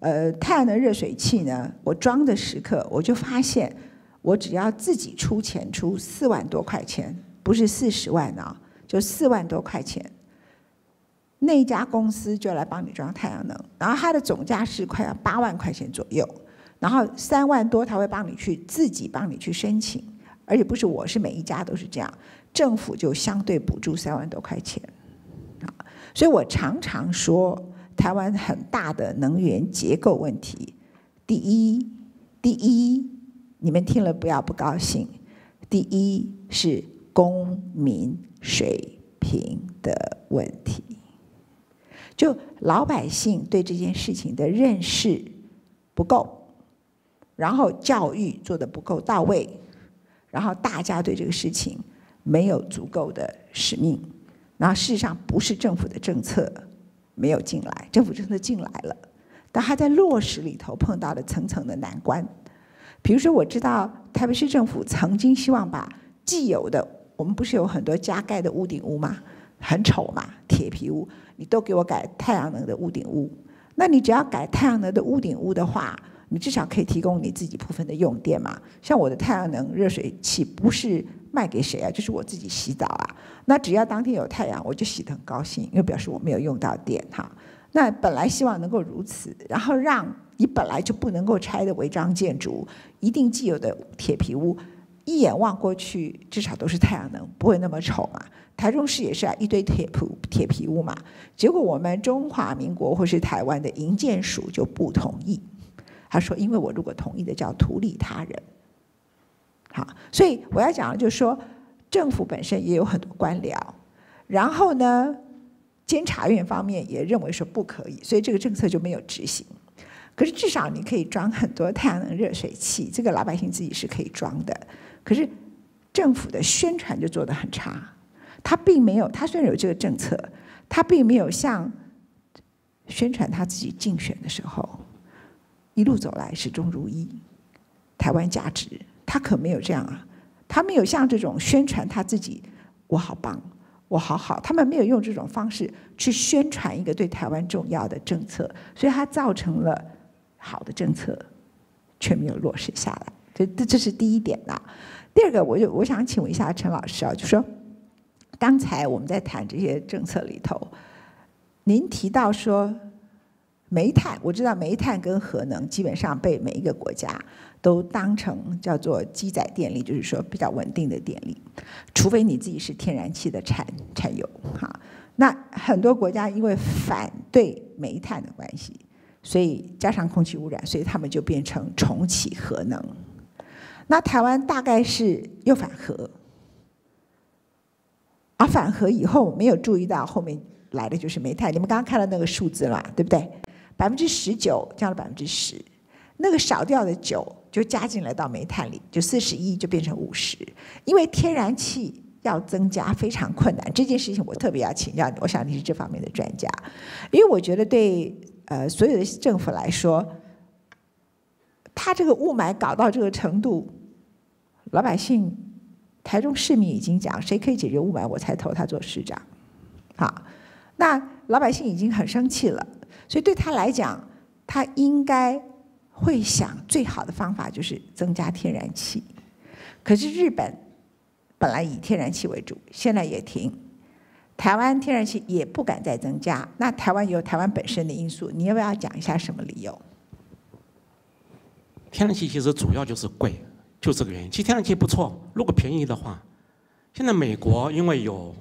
呃，太阳能热水器呢，我装的时刻我就发现，我只要自己出钱出四万多块钱，不是四十万啊，就四万多块钱，那家公司就来帮你装太阳能，然后它的总价是快要八万块钱左右，然后三万多他会帮你去自己帮你去申请，而且不是我是每一家都是这样。政府就相对补助三万多块钱，所以我常常说，台湾很大的能源结构问题，第一，第一，你们听了不要不高兴，第一是公民水平的问题，就老百姓对这件事情的认识不够，然后教育做得不够到位，然后大家对这个事情。没有足够的使命，然后事实上不是政府的政策没有进来，政府政策进来了，但它在落实里头碰到了层层的难关。比如说，我知道台北市政府曾经希望把既有的，我们不是有很多加盖的屋顶屋吗？很丑嘛，铁皮屋，你都给我改太阳能的屋顶屋。那你只要改太阳能的屋顶屋的话，你至少可以提供你自己部分的用电嘛。像我的太阳能热水器不是。卖给谁啊？就是我自己洗澡啊。那只要当天有太阳，我就洗得很高兴，因为表示我没有用到电哈。那本来希望能够如此，然后让你本来就不能够拆的违章建筑，一定既有的铁皮屋，一眼望过去至少都是太阳能，不会那么丑嘛。台中市也是啊，一堆铁皮铁皮屋嘛。结果我们中华民国或是台湾的营建署就不同意，他说因为我如果同意的叫图利他人。好，所以我要讲的就是说，政府本身也有很多官僚，然后呢，监察院方面也认为说不可以，所以这个政策就没有执行。可是至少你可以装很多太阳能热水器，这个老百姓自己是可以装的。可是政府的宣传就做得很差，他并没有，他虽然有这个政策，他并没有像宣传他自己竞选的时候，一路走来始终如一，台湾价值。他可没有这样啊，他没有像这种宣传他自己，我好棒，我好好，他们没有用这种方式去宣传一个对台湾重要的政策，所以它造成了好的政策却没有落实下来，这这是第一点呐、啊。第二个，我就我想请问一下陈老师啊，就说刚才我们在谈这些政策里头，您提到说。煤炭，我知道煤炭跟核能基本上被每一个国家都当成叫做基载电力，就是说比较稳定的电力，除非你自己是天然气的产产油哈。那很多国家因为反对煤炭的关系，所以加上空气污染，所以他们就变成重启核能。那台湾大概是又反核，而、啊、反核以后没有注意到后面来的就是煤炭，你们刚刚看到那个数字了，对不对？百分之十九降了百分之十，那个少掉的九就加进来到煤炭里，就四十一就变成五十。因为天然气要增加非常困难，这件事情我特别要请教你，我想你是这方面的专家，因为我觉得对呃所有的政府来说，他这个雾霾搞到这个程度，老百姓台中市民已经讲，谁可以解决雾霾，我才投他做市长。好，那老百姓已经很生气了，所以对他来讲，他应该会想最好的方法就是增加天然气。可是日本本来以天然气为主，现在也停。 台湾天然气也不敢再增加，那台湾有台湾本身的因素，你要不要讲一下什么理由？天然气其实主要就是贵，就这个原因。其实天然气不错，如果便宜的话，现在美国因为有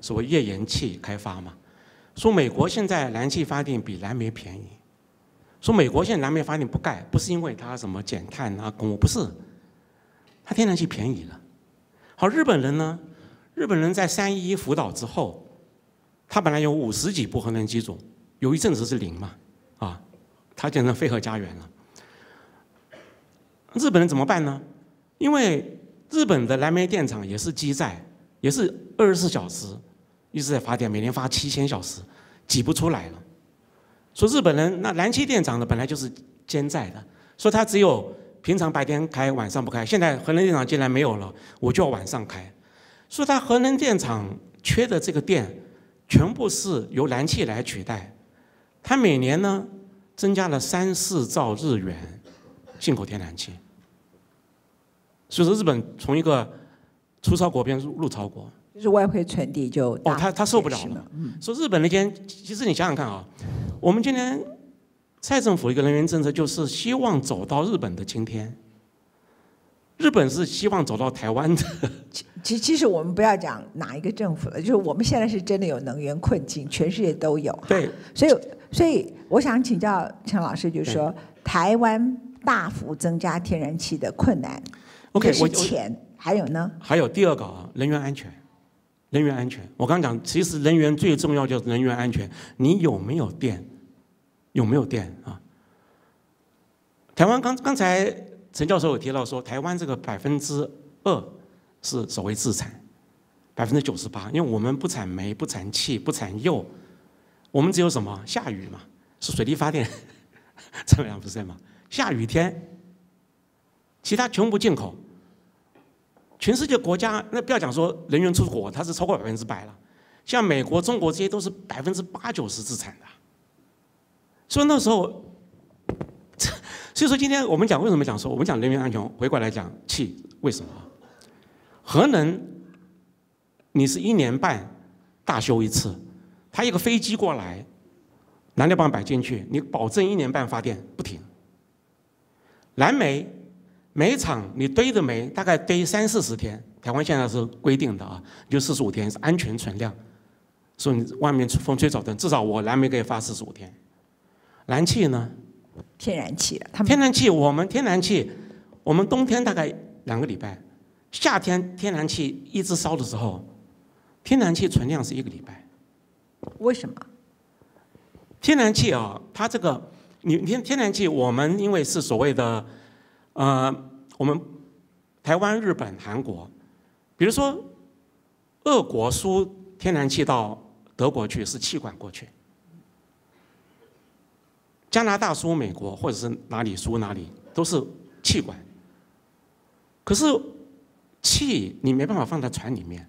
所谓页岩气开发嘛，说美国现在燃气发电比燃煤便宜，说美国现在燃煤发电不盖，不是因为它什么减碳啊、公务，不是，它天然气便宜了。好，日本人呢？ 日本人在三一一福岛之后，他本来有五十几部核能机组，有一阵子是零嘛，啊，他变成非核家园了。日本人怎么办呢？因为日本的燃煤电厂也是基载，也是二十四小时一直在发电，每年发七千小时，挤不出来了。说日本人那燃气电厂呢，本来就是兼载的，说他只有平常白天开，晚上不开。现在核能电厂既然没有了，我就要晚上开。 所以它核能电厂缺的这个电，全部是由燃气来取代。它每年呢增加了三四兆日元进口天然气。所以说日本从一个出超国变入超国，就是外汇存底就哦，他他受不了了。嗯、所以日本那天，其实你想想看啊，我们今天蔡政府一个能源政策就是希望走到日本的今天。 日本是希望走到台湾的。其其实我们不要讲哪一个政府了，就是我们现在是真的有能源困境，全世界都有。对。所以，所以我想请教陈老师，就是说台湾大幅增加天然气的困难。OK， 我钱还有呢？还有第二个啊，能源安全，能源安全。我刚讲，其实能源最重要就是能源安全，你有没有电？有没有电啊？台湾刚刚才。 陈教授有提到说，台湾这个百分之二是所谓自产，百分之九十八，因为我们不产煤、不产气、不产铀，我们只有什么下雨嘛，是水力发电，这两不是嘛？下雨天，其他全部进口。全世界国家那不要讲说能源出口，它是超过百分之百了，像美国、中国这些都是百分之八九十自产的，所以那时候。 所以说，今天我们讲为什么讲说我们讲能源安全，回过来讲气为什么？核能，你是一年半大修一次，它一个飞机过来，燃料棒摆进去，你保证一年半发电不停。燃煤，煤厂你堆的煤大概堆三四十天，台湾现在是规定的啊，就四十五天是安全存量，所以你外面风吹草动，至少我燃煤可以发四十五天。燃气呢？ 天然气了，他们天然气，我们天然气，我们冬天大概两个礼拜，夏天天然气一直烧的时候，天然气存量是一个礼拜。为什么？天然气啊，它这个你天天然气，我们因为是所谓的，呃，我们台湾、日本、韩国，比如说，俄国输天然气到德国去，是气管过去。 加拿大输美国，或者是哪里输哪里，都是气管。可是气你没办法放在船里面，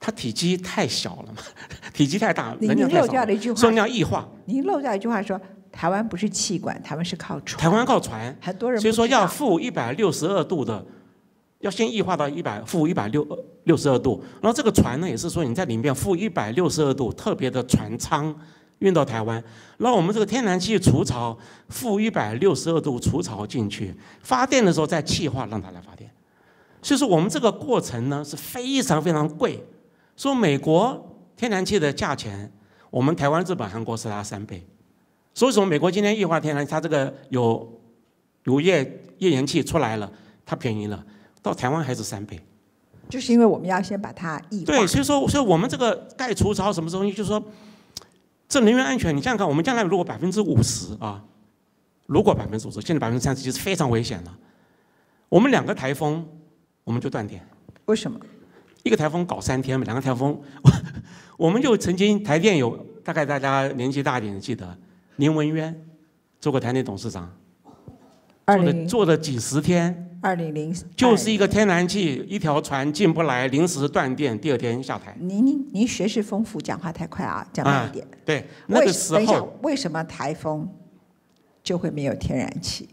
它体积太小了嘛，体积太大，能量太少了，所以要液化。您漏掉一句话说，台湾不是气管，台湾是靠船。台湾靠船，很多人所以说要负一百六十二度的，要先液化到一百负一百六六十二度，然后这个船呢也是说你在里面负一百六十二度特别的船舱。 运到台湾，然后我们这个天然气除槽负一百六十二度除槽进去，发电的时候再气化让它来发电，所以说我们这个过程呢是非常非常贵。说美国天然气的价钱，我们台湾、日本、韩国是它三倍。所以说美国今天液化天然气，它这个有有页页岩气出来了，它便宜了，到台湾还是三倍。就是因为我们要先把它液化。对，所以说，所以我们这个盖除槽什么东西，就是说。 这能源安全，你想想看，我们将来如果百分之五十啊，如果百分之五十，现在百分之三十七是非常危险了。我们两个台风，我们就断电。为什么？一个台风搞三天嘛，两个台风，我们就曾经台电有，大概大家年纪大一点记得，林文渊做过台电董事长，做了做了几十天，二零零就是一个天然气，一条船进不来，临时断电，第二天下台。您您您学识丰富，讲话太快啊，讲慢一点。啊、对，那个时候为什么台风就会没有天然气？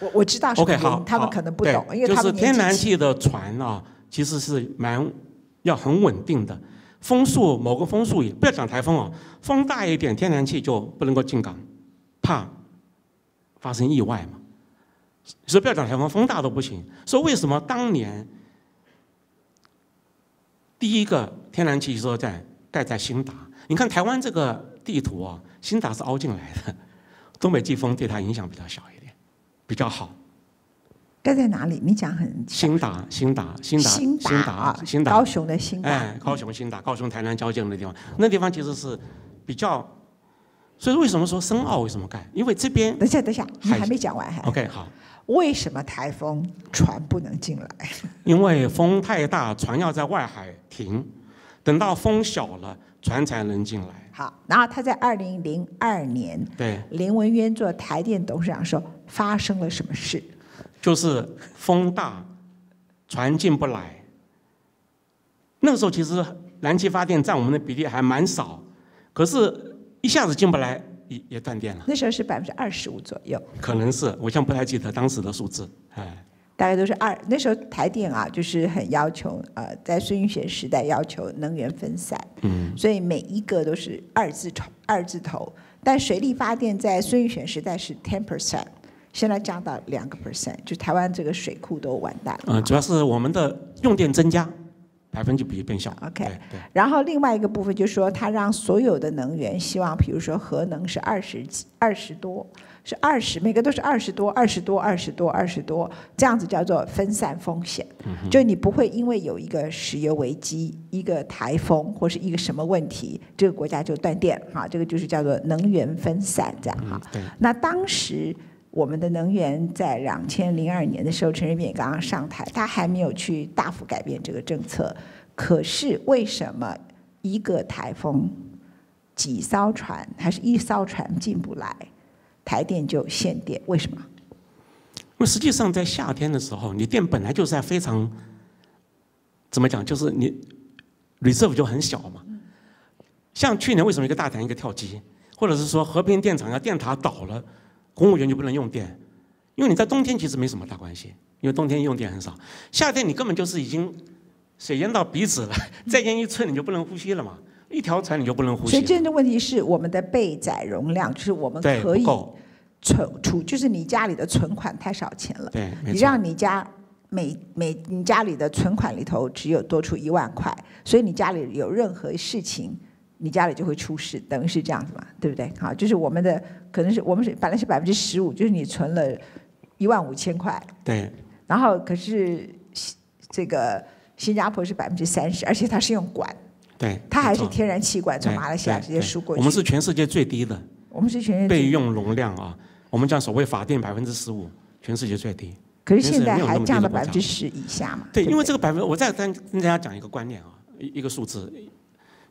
我我知道是 OK 好，他们可能不懂，因为他们就是天然气的船啊，其实是蛮要很稳定的，风速某个风速也不要讲台风啊，风大一点，天然气就不能够进港，怕发生意外嘛。 所以不要讲台风，风大都不行。所以为什么当年第一个天然气吸收站盖在兴达？你看台湾这个地图啊，兴达是凹进来的，东北季风对它影响比较小一点，比较好。盖在哪里？你讲很。兴达，兴达，兴达，兴达，兴达，高雄的兴达。哎，高雄兴达，高雄台南交界那地方，那地方其实是比较。 所以为什么说深澳为什么盖？因为这边等下等下，你还没讲完还。OK 好。为什么台风船不能进来？因为风太大，船要在外海停，等到风小了，船才能进来。好，然后他在二零零二年，对林文渊做台电董事长说，发生了什么事？就是风大，船进不来。那个时候其实燃气发电占我们的比例还蛮少，可是。 一下子进不来，也也断电了。那时候是百分之二十五左右，可能是我像不太记得当时的数字，哎，大概都是二。那时候台电啊，就是很要求，呃，在孙运璇时代要求能源分散，嗯，所以每一个都是二字头，二字头。但水力发电在孙运璇时代是 ten percent， 现在降到两个 percent， 就台湾这个水库都完蛋了。嗯，主要是我们的用电增加。 百分比比变小。OK， 然后另外一个部分就是说，它让所有的能源，希望比如说核能是二十几、二十多，是二十，每个都是二十多、二十多、二十多、二十多，这样子叫做分散风险。嗯、就你不会因为有一个石油危机、一个台风或是一个什么问题，这个国家就断电哈。这个就是叫做能源分散这样哈。嗯、那当时。 我们的能源在两千零二年的时候，陈水扁刚刚上台，他还没有去大幅改变这个政策。可是为什么一个台风，几艘船还是一艘船进不来，台电就限电？为什么？因为实际上在夏天的时候，你电本来就是在非常，怎么讲，就是你 reserve 就很小嘛。像去年为什么一个大潭一个跳机，或者是说和平电厂要电塔倒了？ 公务员就不能用电，因为你在冬天其实没什么大关系，因为冬天用电很少。夏天你根本就是已经水淹到鼻子了，再淹一寸你就不能呼吸了嘛，一条船你就不能呼吸。所以真正的问题是我们的备载容量，就是我们可以存储，就是你家里的存款太少钱了。对，你让你家每每你家里的存款里头只有多出一万块，所以你家里有任何事情。 你家里就会出事，等于是这样子嘛，对不对？好，就是我们的可能是我们是本来是百分之十五，就是你存了一万五千块，对，然后可是这个新加坡是百分之三十，而且它是用管，对，它还是天然气管从马来西亚直接输过去。我们是全世界最低的，我们是全世界备用容量啊，我们叫所谓法定百分之十五，全世界最低。可是现在还降到百分之十以下嘛？对，对对因为这个百分，我再跟跟大家讲一个观念啊，一一个数字。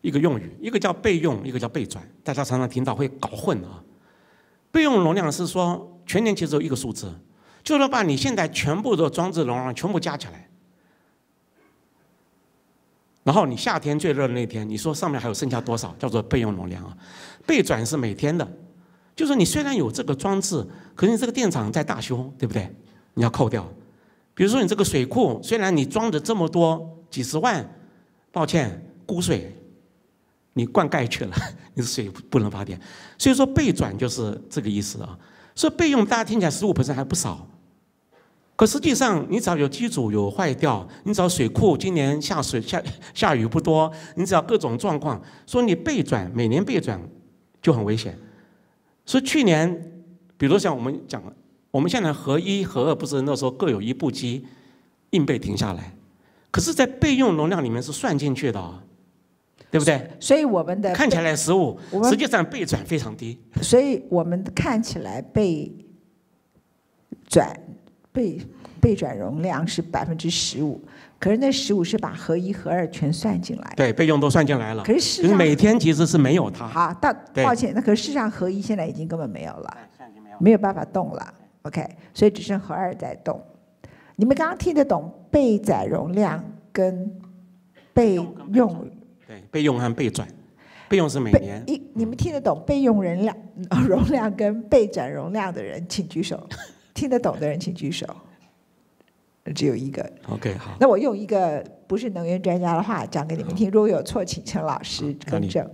一个用语，一个叫备用，一个叫备转，大家常常听到会搞混啊。备用容量是说全年其实只有一个数字，就是把你现在全部的装置容量全部加起来，然后你夏天最热的那天，你说上面还有剩下多少，叫做备用容量啊。备转是每天的，就是你虽然有这个装置，可是你这个电厂在大修，对不对？你要扣掉。比如说你这个水库，虽然你装着这么多几十万，抱歉，枯水。 你灌溉去了，你的水不能发电，所以说备转就是这个意思啊。所以备用大家听起来十五%还不少，可实际上你只要有机组有坏掉，你只要水库今年下水下下雨不多，你只要各种状况，说你备转每年备转就很危险。所以去年，比如像我们讲，我们现在核一核二不是那时候各有一部机，硬被停下来，可是，在备用容量里面是算进去的啊。 对不对？所以我们的看起来十五，实际上备转非常低。所以我们看起来备转备备转容量是百分之十五，可是那十五是把核一核二全算进来。对，备用都算进来了。可是事实上每天其实是没有它。好，但抱歉，那可是事实上核一现在已经根本没有了，没有办法动了。OK， 所以只剩核二在动。你们刚刚听得懂备载容量跟备用？对，备用和备转。 备用是每年一，你们听得懂备用容量、容量跟备转容量的人请举手，听得懂的人请举手，只有一个。OK， 好。那我用一个不是能源专家的话讲给你们听，如果有错，请陈老师更正。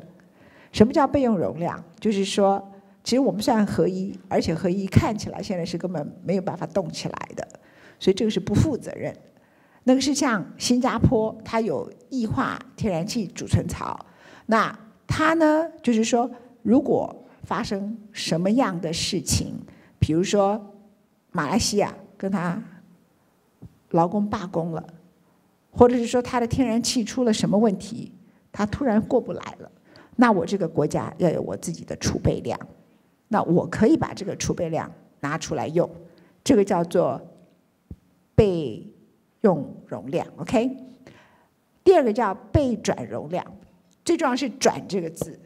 什么叫备用容量？就是说，其实我们算合一，而且合一看起来现在是根本没有办法动起来的，所以这个是不负责任。那个是像新加坡，它有液化天然气储存槽，那 它呢，就是说，如果发生什么样的事情，比如说马来西亚跟他劳工罢工了，或者是说它的天然气出了什么问题，它突然过不来了，那我这个国家要有我自己的储备量，那我可以把这个储备量拿出来用，这个叫做备用容量 ，OK。第二个叫备转容量。 最重要是“转”这个字。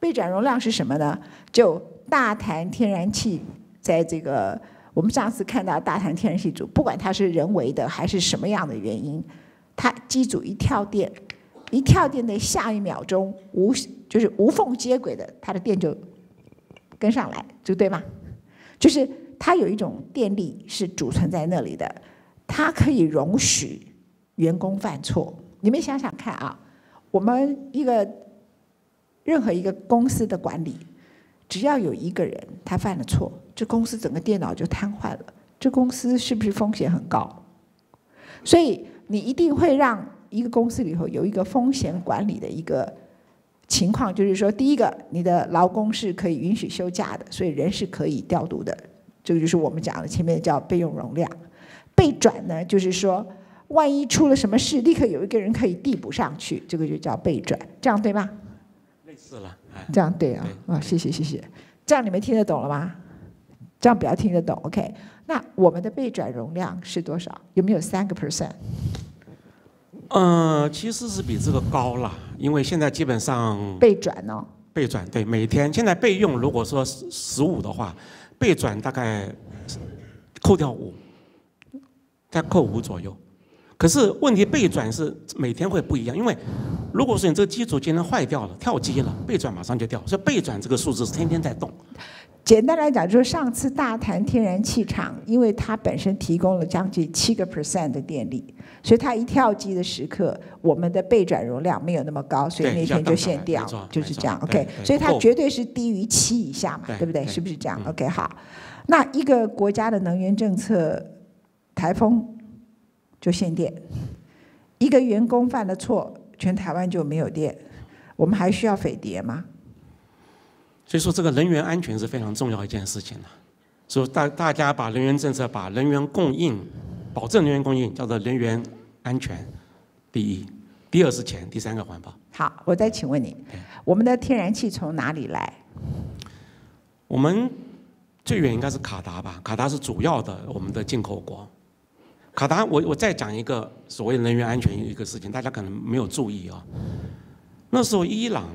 备转容量是什么呢？就大潭天然气在这个我们上次看到大潭天然气组，不管它是人为的还是什么样的原因，它机组一跳电，一跳电的下一秒钟无就是无缝接轨的，它的电就跟上来，这对吗？就是它有一种电力是储存在那里的，它可以容许员工犯错。你们想想看啊！ 我们一个任何一个公司的管理，只要有一个人他犯了错，这公司整个电脑就瘫痪了。这公司是不是风险很高？所以你一定会让一个公司里头有一个风险管理的一个情况，就是说，第一个，你的劳工是可以允许休假的，所以人是可以调度的。这个就是我们讲的前面叫备用容量。备转呢，就是说， 万一出了什么事，立刻有一个人可以递补上去，这个就叫备转，这样对吗？类似了，哎、这样对啊，啊、哦，谢谢谢谢，这样你们听得懂了吗？这样比较听得懂 ，OK？ 那我们的备转容量是多少？有没有三个 percent？ 呃，其实是比这个高了，因为现在基本上备转哦，备转对，每天现在备用如果说十五的话，备转大概扣掉五，再扣五左右。 可是问题，备转是每天会不一样，因为如果说你这个机组今天坏掉了、跳机了，备转马上就掉，所以备转这个数字是天天在动。简单来讲，就是上次大潭天然气厂，因为它本身提供了将近七个 percent 的电力，所以它一跳机的时刻，我们的备转容量没有那么高，所以那天就限掉，就是这样。OK， 所以它绝对是低于七以下嘛， 对, 对不对？对是不是这样、嗯、？OK， 好。那一个国家的能源政策，台风。 就限电，一个员工犯了错，全台湾就没有电，我们还需要匪谍吗？所以说，这个人员安全是非常重要一件事情了、啊。所以大大家把人员政策、把人员供应、保证人员供应叫做人员安全第一，第二是钱，第三个环保。好，我再请问你，我们的天然气从哪里来？我们最远应该是卡达吧？卡达是主要的我们的进口国。 卡达，我我再讲一个所谓能源安全一个事情，大家可能没有注意啊、哦。那时候伊朗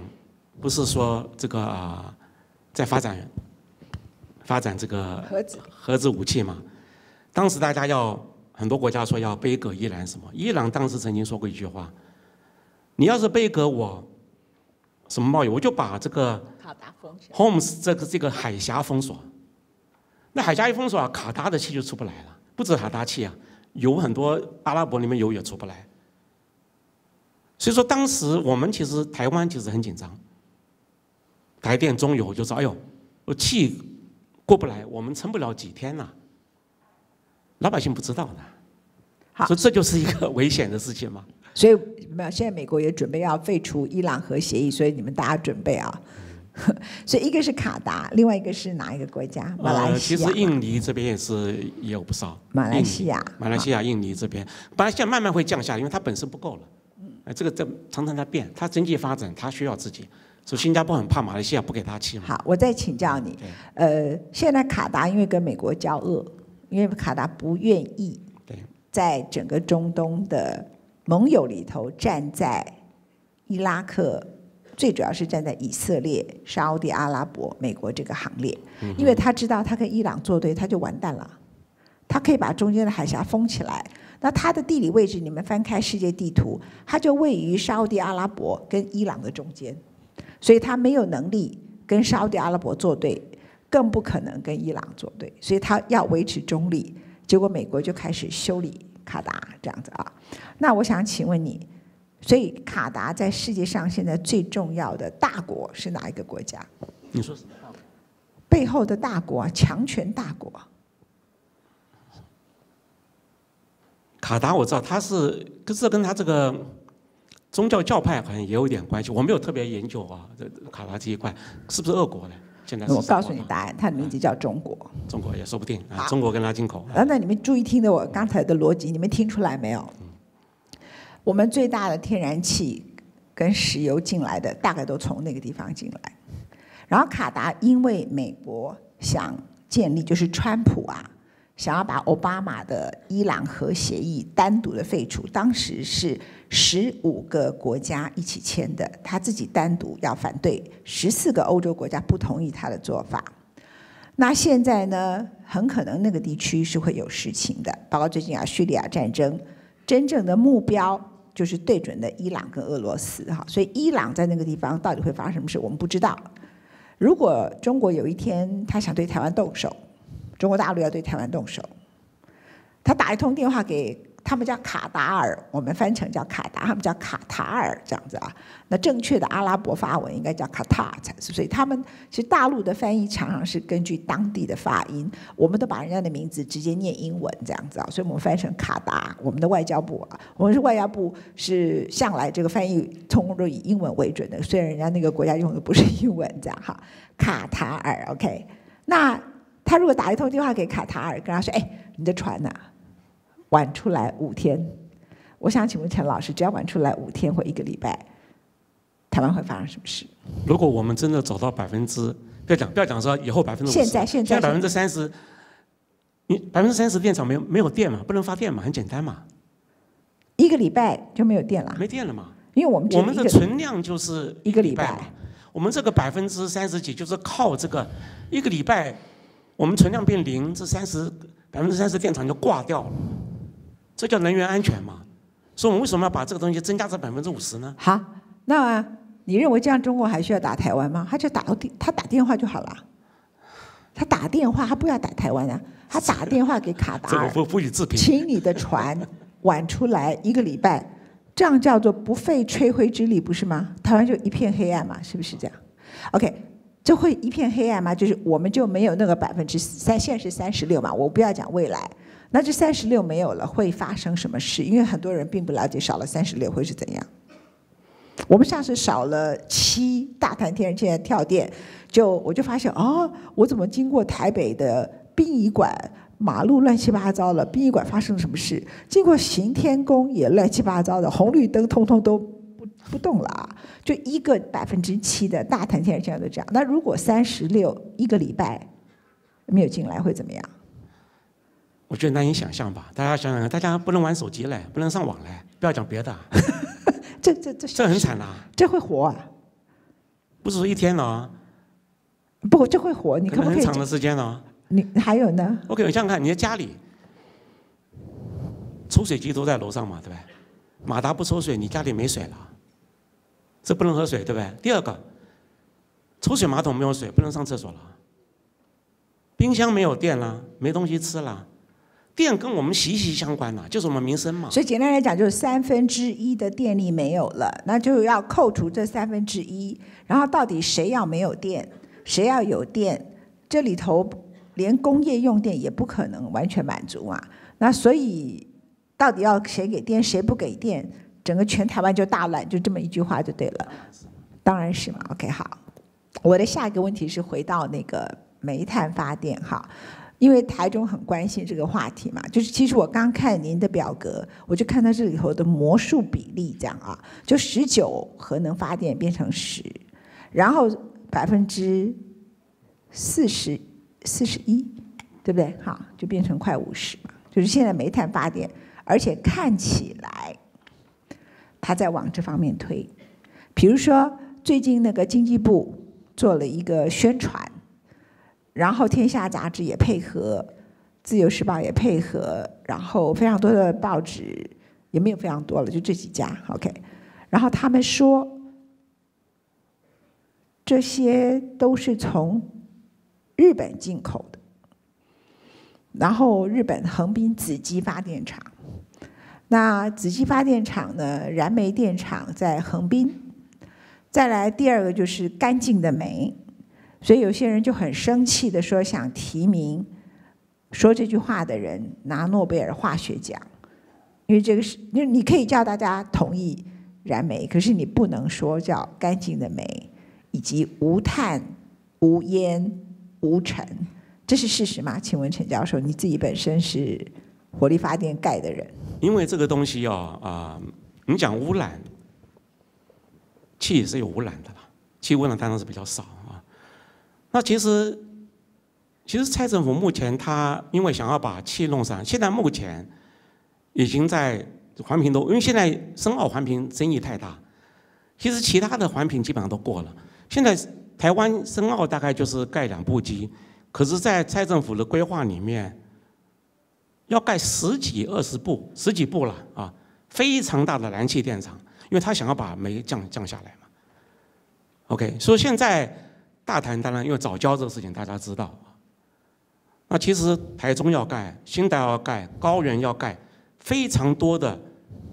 不是说这个啊、呃，在发展发展这个核子核子武器嘛？当时大家要很多国家说要杯葛伊朗什么？伊朗当时曾经说过一句话：你要是杯葛我什么贸易，我就把这个 Homs 这个这个海峡封锁。那海峡一封锁，卡达的气就出不来了，不止卡达气啊。 有很多阿拉伯里面油也出不来，所以说当时我们其实台湾其实很紧张，台电、中油就说：“哎呦，我气过不来，我们撑不了几天呐、啊。”老百姓不知道的，好，所以这就是一个危险的事情嘛。所以没有，现在美国也准备要废除伊朗核协议，所以你们大家准备啊。 所以一个是卡达，另外一个是哪一个国家？马来西亚。呃、其实印尼这边也是也有不少。马来西亚。马来西亚、印尼这边，马来西亚慢慢会降下来，因为它本身不够了。嗯。这个这常常在变，它经济发展它需要自己，所以新加坡很怕马来西亚不给它气嘛。好，我再请教你，呃，现在卡达因为跟美国交恶，因为卡达不愿意在整个中东的盟友里头站在伊拉克。 最主要是站在以色列、沙烏地阿拉伯、美国这个行列，因为他知道他跟伊朗作对，他就完蛋了。他可以把中间的海峡封起来。那它的地理位置，你们翻开世界地图，它就位于沙地阿拉伯跟伊朗的中间，所以它没有能力跟沙地阿拉伯作对，更不可能跟伊朗作对，所以它要维持中立。结果美国就开始修理卡达这样子啊。那我想请问你，所以卡达在世界上现在最重要的大国是哪一个国家？你说什么大国？背后的大国，强权大国。 卡达我知道，他是跟这跟他这个宗教教派好像也有点关系，我没有特别研究啊。卡达这一块是不是俄国呢？现在是我告诉你答案，它的名字叫中国。嗯、中国也说不定，啊、中国跟他进口。啊，那你们注意听的我刚才的逻辑，你们听出来没有？嗯、我们最大的天然气跟石油进来的，大概都从那个地方进来。然后卡达因为美国想建立，就是川普啊。 想要把奥巴马的伊朗核协议单独的废除，当时是十五个国家一起签的，他自己单独要反对，十四个欧洲国家不同意他的做法。那现在呢，很可能那个地区是会有事情的，包括最近啊叙利亚战争，真正的目标就是对准的伊朗跟俄罗斯哈，所以伊朗在那个地方到底会发生什么事，我们不知道。如果中国有一天他想对台湾动手。 中国大陆要对台湾动手，他打一通电话给他们叫卡达尔，我们翻成叫卡达，他们叫卡塔尔这样子啊。那正确的阿拉伯发文应该叫卡塔才是，所以他们其实大陆的翻译常常是根据当地的发音，我们都把人家的名字直接念英文这样子啊，所以我们翻成卡达。我们的外交部啊，我们是外交部是向来这个翻译通通都以英文为准的，虽然人家那个国家用的不是英文这样哈。卡塔尔 ，OK， 那。 他如果打一通电话给卡塔尔，跟他说：“哎，你的船呐、啊，晚出来五天。”我想请问陈老师，只要晚出来五天或一个礼拜，台湾会发生什么事？如果我们真的走到百分之，不要讲不要讲说以后百分之五十，现在现在百分之三十，你百分之三十电厂没有没有电嘛，不能发电嘛，很简单嘛。一个礼拜就没有电了？没电了嘛？因为我们我们的存量就是一个礼拜，我们这个百分之三十几就是靠这个一个礼拜。 我们存量变零，这三十百分之三十电厂就挂掉了，这叫能源安全嘛？所以我们为什么要把这个东西增加到百分之五十呢？好，那、啊、你认为这样中国还需要打台湾吗？他就打到电，他打电话就好了。他打电话，他不要打台湾啊，他打电话给卡达尔，这个不予置评。请你的船晚出来一个礼拜，这样叫做不费吹灰之力，不是吗？台湾就一片黑暗嘛，是不是这样 ？OK。 这会一片黑暗吗？就是我们就没有那个百分之三，现在是三十六嘛。我不要讲未来，那这三十六没有了，会发生什么事？因为很多人并不了解，少了三十六会是怎样。我们上次少了七，大潭天然气跳电，就我就发现哦，我怎么经过台北的殡仪馆马路乱七八糟了？殡仪馆发生了什么事？经过行天宫也乱七八糟的，红绿灯通通都。 不动了啊！就一个百分之七的大潭天然气都这样。那如果三十六一个礼拜没有进来会怎么样？我觉得难以想象吧。大家想想看，大家不能玩手机嘞，不能上网嘞，不要讲别的。这这这这很惨呐、啊！这会火啊！不是说一天哦。不，这会火。你可不可以？可能很长的时间哦。你还有呢 ？OK， 我想想看，你的家里抽水机都在楼上嘛，对吧？马达不抽水，你家里没水了。 这不能喝水，对不对？第二个，抽水马桶没有水，不能上厕所了。冰箱没有电了，没东西吃了。电跟我们息息相关呐，就是我们民生嘛。所以简单来讲，就是三分之一的电力没有了，那就要扣除这三分之一。然后到底谁要没有电，谁要有电？这里头连工业用电也不可能完全满足嘛。那所以到底要谁给电，谁不给电？ 整个全台湾就大乱，就这么一句话就对了，当然是嘛。OK， 好，我的下一个问题是回到那个煤炭发电哈，因为台中很关心这个话题嘛。就是其实我刚看您的表格，我就看到这里头的魔术比例这样啊，就十九核能发电变成十，然后百分之四十四十一，对不对？哈，就变成快五十嘛。就是现在煤炭发电，而且看起来。 他在往这方面推，比如说最近那个经济部做了一个宣传，然后天下杂志也配合，自由时报也配合，然后非常多的报纸也没有非常多了，就这几家 OK。然后他们说，这些都是从日本进口的，然后日本横滨子基发电厂。 那子基发电厂呢？燃煤电厂在横滨。再来第二个就是干净的煤，所以有些人就很生气的说，想提名说这句话的人拿诺贝尔化学奖，因为这个是，你你可以叫大家同意燃煤，可是你不能说叫干净的煤以及无碳、无烟、无尘，这是事实吗？请问陈教授，你自己本身是？ 火力发电盖的人，因为这个东西哦啊、呃，你讲污染，气也是有污染的啦，气污染当然是比较少啊。那其实，其实蔡政府目前他因为想要把气弄上，现在目前已经在环评都，因为现在深澳环评争议太大，其实其他的环评基本上都过了。现在台湾深澳大概就是盖两部机，可是，在蔡政府的规划里面。 要盖十几二十步，十几步了啊！非常大的燃气电厂，因为他想要把煤降降下来嘛。OK， 所以现在大潭当然因为藻礁这个事情大家知道啊。那其实台中要盖，新竹要盖，高原要盖，非常多的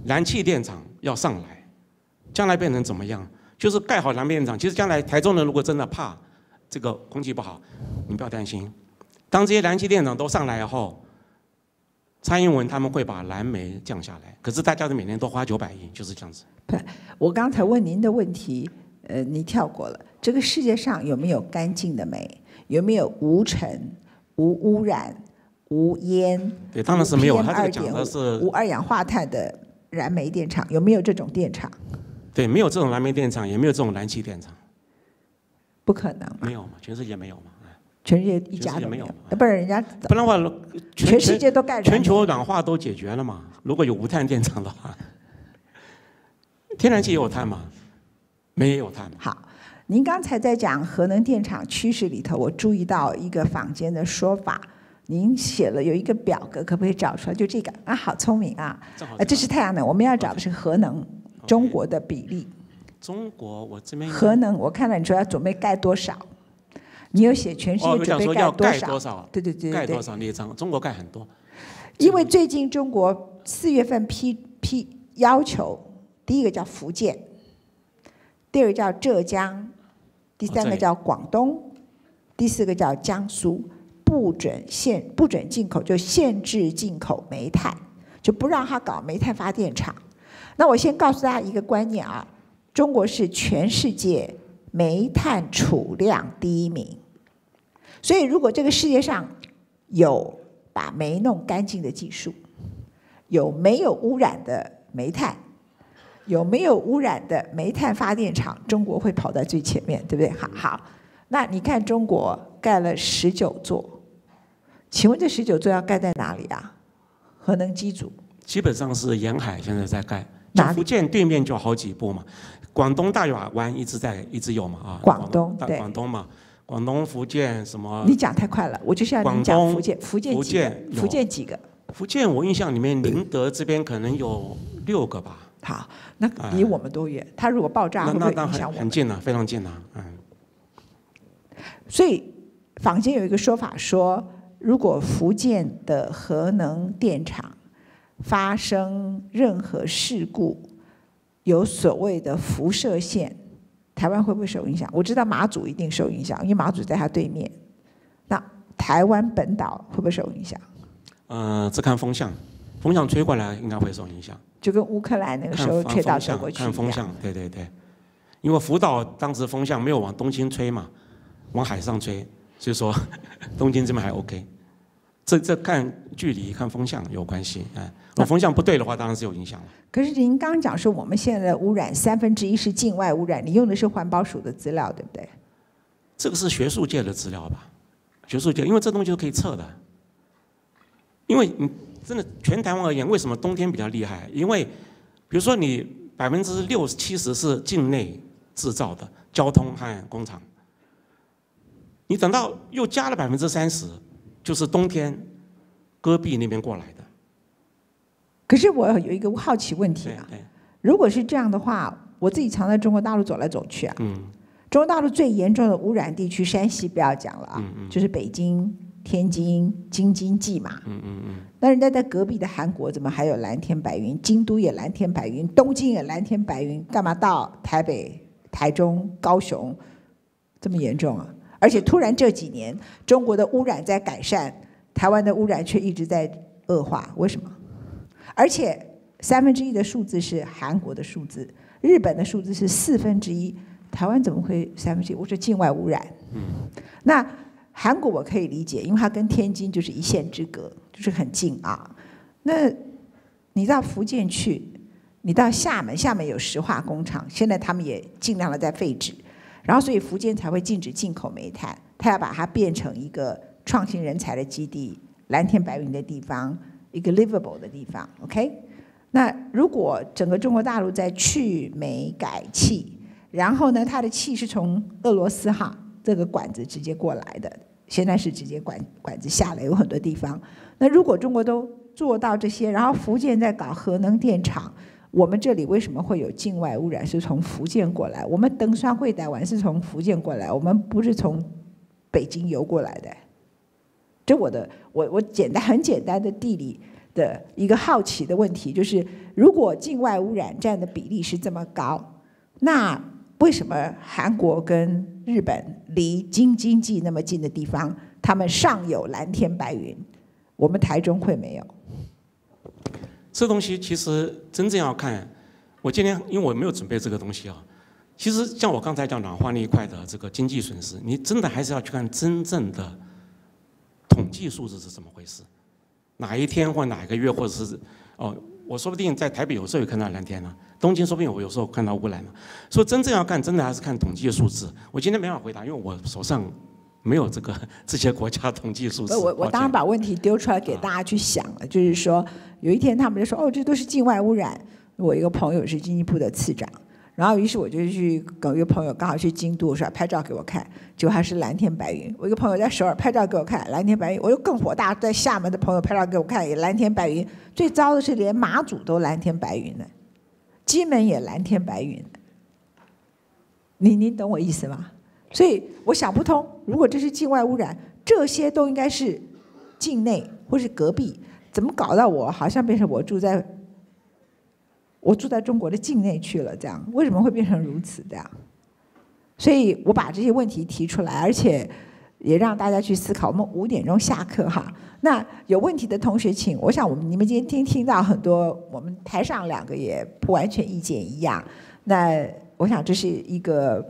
燃气电厂要上来，将来变成怎么样？就是盖好燃气电厂，其实将来台中人如果真的怕这个空气不好，你不要担心，当这些燃气电厂都上来以后。 蔡英文他们会把燃煤降下来，可是大家每年都花九百亿，就是这样子。不，我刚才问您的问题，呃，您跳过了。这个世界上有没有干净的煤？有没有无尘、无污染、无烟？对，当然是没有。他这个讲的是无二氧化碳的燃煤电厂，有没有这种电厂？对，没有这种燃煤电厂，也没有这种燃气电厂。不可能。没有嘛？全世界没有嘛？ 全世界一家都没有，不然人家不然话，全世界都盖全球暖化都解决了嘛？如果有无碳电厂的话，天然气也有碳嘛，煤也有碳。好，您刚才在讲核能电厂趋势里头，我注意到一个坊间的说法，您写了有一个表格，可不可以找出来？就这个啊，好聪明啊！啊，这是太阳能，我们要找的是核能中国的比例。中国我这边核能，我看到你说要准备盖多少？ 你有写全世界准备盖多少？多少对对对对，盖多少那一张？中国盖很多，因为最近中国四月份批批要求，第一个叫福建，第二个叫浙江，第三个叫广东，哦、第四个叫江苏，不准限不准进口，就限制进口煤炭，就不让他搞煤炭发电厂。那我先告诉大家一个观念啊，中国是全世界。 煤炭储量第一名，所以如果这个世界上有把煤弄干净的技术，有没有污染的煤炭，有没有污染的煤炭发电厂，中国会跑在最前面，对不对？好，好，那你看中国盖了十九座，请问这十九座要盖在哪里啊？核能机组基本上是沿海现在在盖，像福建对面就好几波嘛。 广东大亚湾一直在一直有嘛啊，广东对广东嘛，广东福建什么？你讲太快了，我就是要你讲福建福建福建福建几个？福建我印象里面宁德这边可能有六个吧。好，那离我们多远？它如果爆炸会不会影响我们？很近了，非常近了，嗯。所以坊间有一个说法说，如果福建的核能电厂发生任何事故。 有所谓的辐射线，台湾会不会受影响？我知道马祖一定受影响，因为马祖在它对面。那台湾本岛会不会受影响？呃，这看风向，风向吹过来应该会受影响。就跟乌克兰那个时候吹到德国去一样。看风向，对对对。因为福岛当时风向没有往东京吹嘛，往海上吹，所以说东京这边还 OK。这这看距离、看风向有关系，哎。 那风向不对的话，当然是有影响了。可是您刚刚讲说，我们现在的污染三分之一是境外污染，你用的是环保署的资料，对不对？这个是学术界的资料吧？学术界，因为这东西都可以测的。因为你真的全台湾而言，为什么冬天比较厉害？因为比如说你百分之六七十是境内制造的，交通和工厂。你等到又加了百分之三十，就是冬天戈壁那边过来的。可是我有一个好奇问题啊，如果是这样的话，我自己常在中国大陆走来走去啊。嗯。中国大陆最严重的污染地区，山西不要讲了啊，嗯嗯就是北京、天津、京津冀嘛。嗯嗯嗯。那人家在隔壁的韩国怎么还有蓝天白云？京都也蓝天白云，东京也蓝天白云，干嘛到台北、台中、高雄这么严重啊？而且突然这几年，中国的污染在改善，台湾的污染却一直在恶化，为什么？ 而且三分之一的数字是韩国的数字，日本的数字是四分之一，台湾怎么会三分之一？我说境外污染。嗯、那韩国我可以理解，因为它跟天津就是一线之隔，就是很近啊。那你到福建去，你到厦门，厦门有石化工厂，现在他们也尽量的在废止，然后所以福建才会禁止进口煤炭，它要把它变成一个创新人才的基地，蓝天白云的地方。 一个 livable 的地方 ，OK？ 那如果整个中国大陆在去煤改气，然后呢，它的气是从俄罗斯哈这个管子直接过来的，现在是直接管管子下来，有很多地方。那如果中国都做到这些，然后福建在搞核能电厂，我们这里为什么会有境外污染？是从福建过来，我们登山会台湾是从福建过来，我们不是从北京游过来的。 这我的我我简单很简单的地理的一个好奇的问题，就是如果境外污染占的比例是这么高，那为什么韩国跟日本离京津冀那么近的地方，他们上有蓝天白云，我们台中会没有？这东西其实真正要看，我今天因为我没有准备这个东西啊。 其实像我刚才讲暖化那一块的这个经济损失，你真的还是要去看真正的。 统计数字是怎么回事？哪一天或哪一个月，或者是哦，我说不定在台北有时候也看到蓝天呢、啊，东京说不定我有时候看到污染了、啊。所以真正要看，真的还是看统计的数字。我今天没办法回答，因为我手上没有这个这些国家统计数字。我我当然把问题丢出来给大家去想了，啊、就是说有一天他们就说哦，这都是境外污染。我一个朋友是经济部的次长。 然后，于是我就去跟一个朋友，刚好去京都，我说拍照给我看，结果还是蓝天白云。我一个朋友在首尔拍照给我看，蓝天白云。我又更火大，在厦门的朋友拍照给我看，也蓝天白云。最糟的是，连马祖都蓝天白云了，金门也蓝天白云。你你懂我意思吗？所以我想不通，如果这是境外污染，这些都应该是境内或是隔壁，怎么搞到我好像变成我住在？ 我住在中国的境内去了，这样为什么会变成如此这样？所以我把这些问题提出来，而且也让大家去思考。我们五点钟下课哈，那有问题的同学请。我想我们你们今天听到很多，我们台上两个也不完全意见一样。那我想这是一个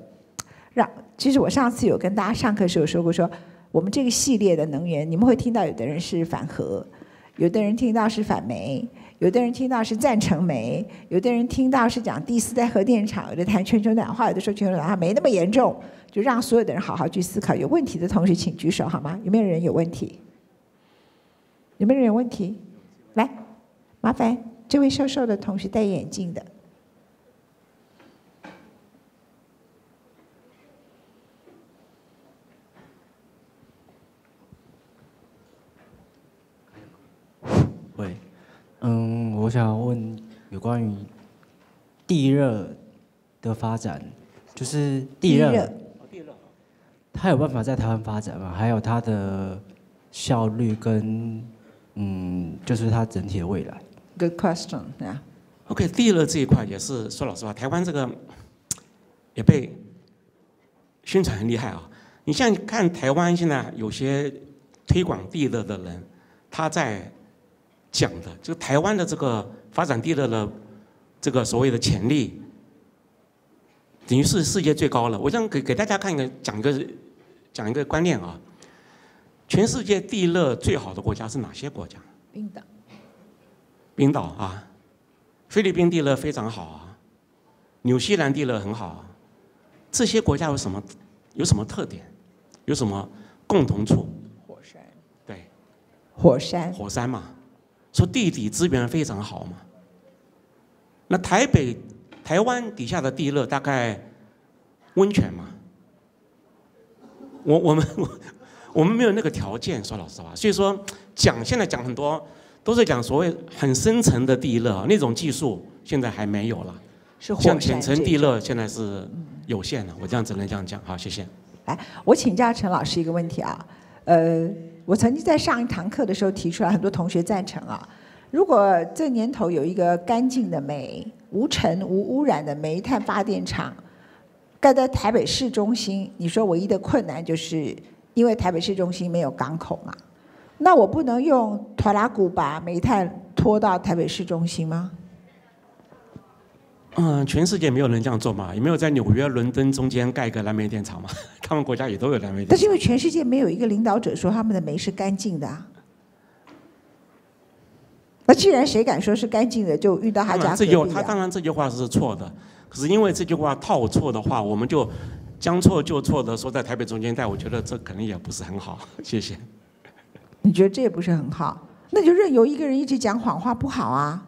让，其实我上次有跟大家上课时有说过说，说我们这个系列的能源，你们会听到有的人是反核，有的人听到是反煤。 有的人听到是赞成煤，有的人听到是讲第四代核电厂，有的谈全球暖化，有的说全球暖化没那么严重，就让所有的人好好去思考。有问题的同学请举手好吗？有没有人有问题？有没有人有问题？来，麻烦这位瘦瘦的同学戴眼镜的。喂。 嗯，我想问有关于地热的发展，就是地热，地热，它有办法在台湾发展吗？还有它的效率跟嗯，就是它整体的未来。Good question. Yeah. OK， 地热这一块也是说老实话，台湾这个也被宣传很厉害啊。你像看台湾现在有些推广地热的人，他在。 讲的就台湾的这个发展地热的这个所谓的潜力，等于是世界最高了。我想给给大家看一个讲一个讲一个观念啊，全世界地热最好的国家是哪些国家？冰岛。冰岛啊，菲律宾地热非常好啊，纽西兰地热很好啊。这些国家有什么有什么特点？有什么共同处？火山。对。火山。火山嘛。 说地底资源非常好嘛，那台北、台湾底下的地热大概温泉嘛，我我们我我们没有那个条件，说老实话。所以说讲现在讲很多都是讲所谓很深层的地热，那种技术现在还没有了。是火山像浅层地热现在是有限的，我这样只能这样讲。好，谢谢。来，我请教陈老师一个问题啊，呃，我曾经在上一堂课的时候提出来，很多同学赞成啊。如果这年头有一个干净的煤、无尘无污染的煤炭发电厂盖在台北市中心，你说唯一的困难就是因为台北市中心没有港口嘛？那我不能用拖拉机把煤炭拖到台北市中心吗？嗯，全世界没有人这样做嘛，也没有在纽约、伦敦中间盖一个燃煤电厂嘛？他们国家也都有燃煤电厂。但是因为全世界没有一个领导者说他们的煤是干净的啊。 那既然谁敢说是干净的，就遇到他家隔壁啊。他当然这句话是错的，可是因为这句话套错的话，我们就将错就错的说在台北中间带，我觉得这可能也不是很好。谢谢。你觉得这也不是很好，那就任由一个人一直讲谎话不好啊。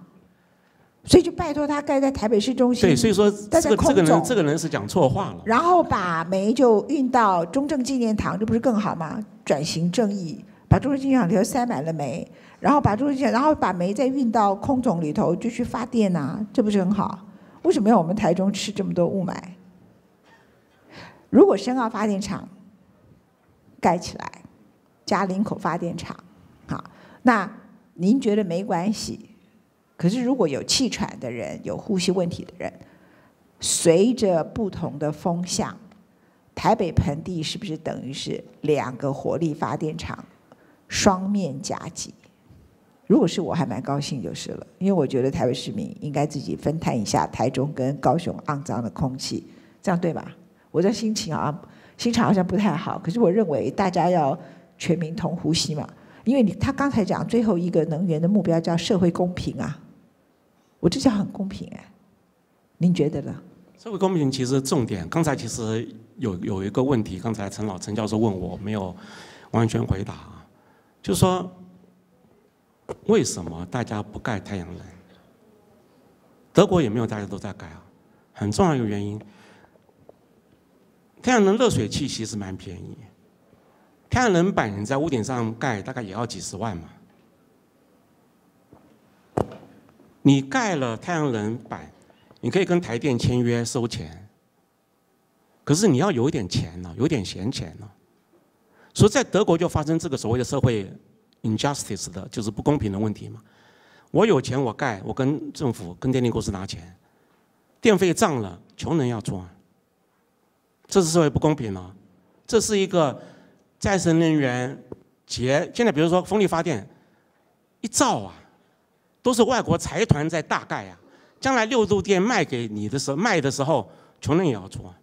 所以就拜托他盖在台北市中心。对，所以说这个这个人这个人是讲错话了。然后把煤就运到中正纪念堂，这不是更好吗？转型正义，把中正纪念堂里头塞满了煤。 然后把中间，然后把煤再运到空总里头，就去发电啊，这不是很好？为什么要我们台中吃这么多雾霾？如果深澳发电厂盖起来，加林口发电厂，好，那您觉得没关系？可是如果有气喘的人、有呼吸问题的人，随着不同的风向，台北盆地是不是等于是两个火力发电厂双面夹击？ 如果是我还蛮高兴就是了，因为我觉得台北市民应该自己分摊一下台中跟高雄肮脏的空气，这样对吧？我的心情啊，心情好像不太好，可是我认为大家要全民同呼吸嘛，因为你他刚才讲最后一个能源的目标叫社会公平啊，我这叫很公平哎，您觉得呢？社会公平其实重点，刚才其实有有一个问题，刚才陈老陈教授问我没有完全回答，就是说。 为什么大家不盖太阳能？德国也没有，大家都在盖啊。很重要一个原因，太阳能热水器其实蛮便宜，太阳能板在屋顶上盖大概也要几十万嘛。你盖了太阳能板，你可以跟台电签约收钱，可是你要有一点钱呢、啊，有点闲钱呢、啊。所以在德国就发生这个所谓的社会。 injustice 的就是不公平的问题嘛。我有钱我盖，我跟政府、跟电力公司拿钱，电费涨了，穷人要出啊。这是社会不公平啊！这是一个再生能源节。现在比如说风力发电，一兆啊，都是外国财团在大盖啊。将来六度电卖给你的时候，卖的时候，穷人也要出啊。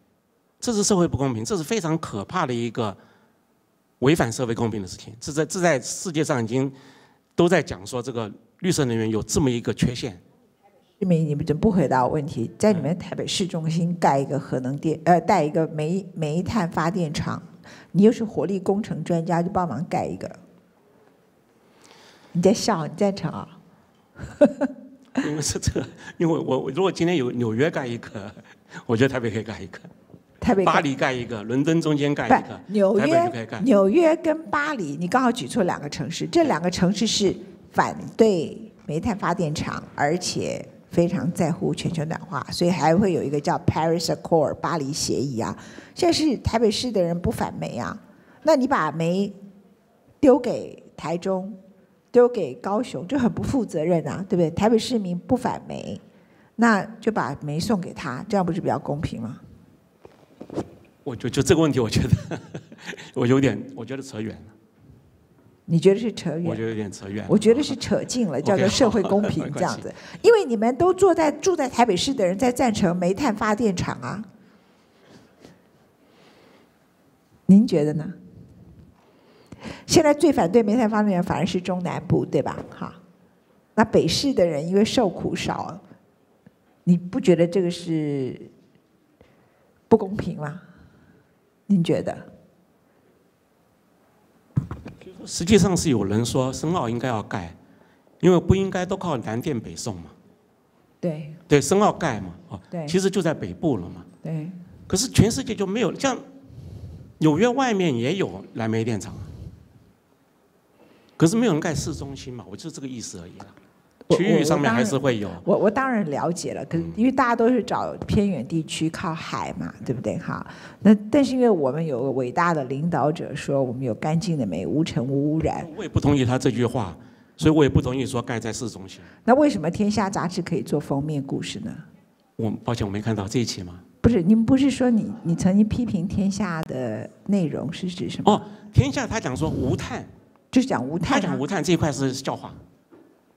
这是社会不公平，这是非常可怕的一个。 违反社会公平的事情，这在这在世界上已经都在讲说，这个绿色能源有这么一个缺陷。市民，你们怎么不回答我问题？在你们台北市中心盖一个核能电，呃，盖一个煤煤炭发电厂，你又是火力工程专家，就帮忙盖一个。你在笑？你赞成啊？因为是这个，因为我如果今天有纽约盖一个，我觉得台北可以盖一个。 台北巴黎盖一个，伦敦中间盖一个，纽约纽约跟巴黎，你刚好举出两个城市，这两个城市是反对煤炭发电厂，而且非常在乎全球暖化，所以还会有一个叫 Paris Accord 巴黎协议啊。现在是台北市的人不反煤啊，那你把煤丢给台中，丢给高雄，就很不负责任啊，对不对？台北市民不反煤，那就把煤送给他，这样不是比较公平吗？ 我就就这个问题，我觉得我有点，我觉得扯远了。你觉得是扯远？我觉得有点扯远。我觉得是扯近了，叫做社会公平这样子。因为你们都坐在住在台北市的人在赞成煤炭发电厂啊，您觉得呢？现在最反对煤炭发电反而是中南部，对吧？哈，那北市的人因为受苦少，你不觉得这个是不公平吗？ 您觉得？实际上是有人说深澳应该要盖，因为不应该都靠南电北送嘛。对。对，深澳盖嘛，哦，对，其实就在北部了嘛。对。可是全世界就没有，像纽约外面也有燃煤电厂啊。可是没有人盖市中心嘛，我就这个意思而已啦。区域上面还是会有。我我当然了解了，可是因为大家都是找偏远地区靠海嘛，对不对哈？那但是因为我们有个伟大的领导者说我们有干净的美，无尘无污染。我也不同意他这句话，所以我也不同意说盖在市中心。那为什么《天下》杂志可以做封面故事呢？我抱歉，我没看到这一期吗？ 不是，你们不是说你你曾经批评《天下》的内容是指什么？哦，《天下》他讲说无碳，就是讲无碳、啊。他讲无碳这一块是笑话，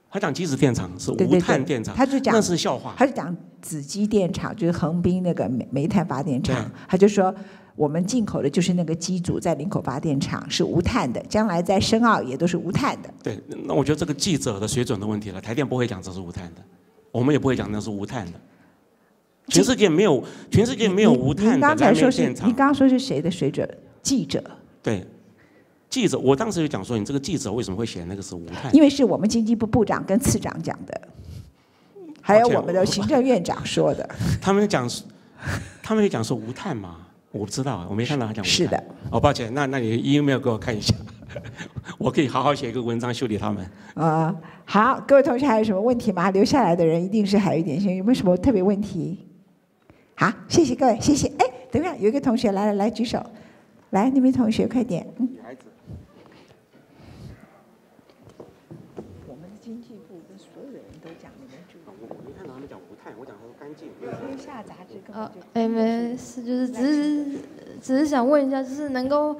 他讲机子电厂是无碳电厂，对对对他就讲那是笑话。他就讲子基电厂，就是横滨那个煤煤炭发电厂，啊、他就说我们进口的就是那个机组在林口发电厂是无碳的，将来在深澳也都是无碳的。对，那我觉得这个记者的水准的问题了，台电不会讲这是无碳的，我们也不会讲那是无碳的。 全世界没有，全世界没有无碳的燃煤电厂。你刚刚说是谁的水准？记者。对，记者，我当时就讲说，你这个记者为什么会写那个是无碳？因为是我们经济部部长跟次长讲的，还有我们的行政院长说的。他们讲，他们就讲说无碳嘛，我不知道，我没看到他讲无碳。是的。哦，抱歉，那那你 email 给我看一下，我可以好好写一个文章修理他们。啊、呃，好，各位同学还有什么问题吗？留下来的人一定是还有一点心，有没有什么特别问题？ 好，谢谢各位，谢谢。哎，等一下，有一个同学来了，来举手，来那边同学快点。嗯。女孩子。我们经济部跟所有人都讲你们注意。我没看到他们讲无碳，我讲他说干净。天下杂志根本就。哎，没事，就是只是只是想问一下，就是能够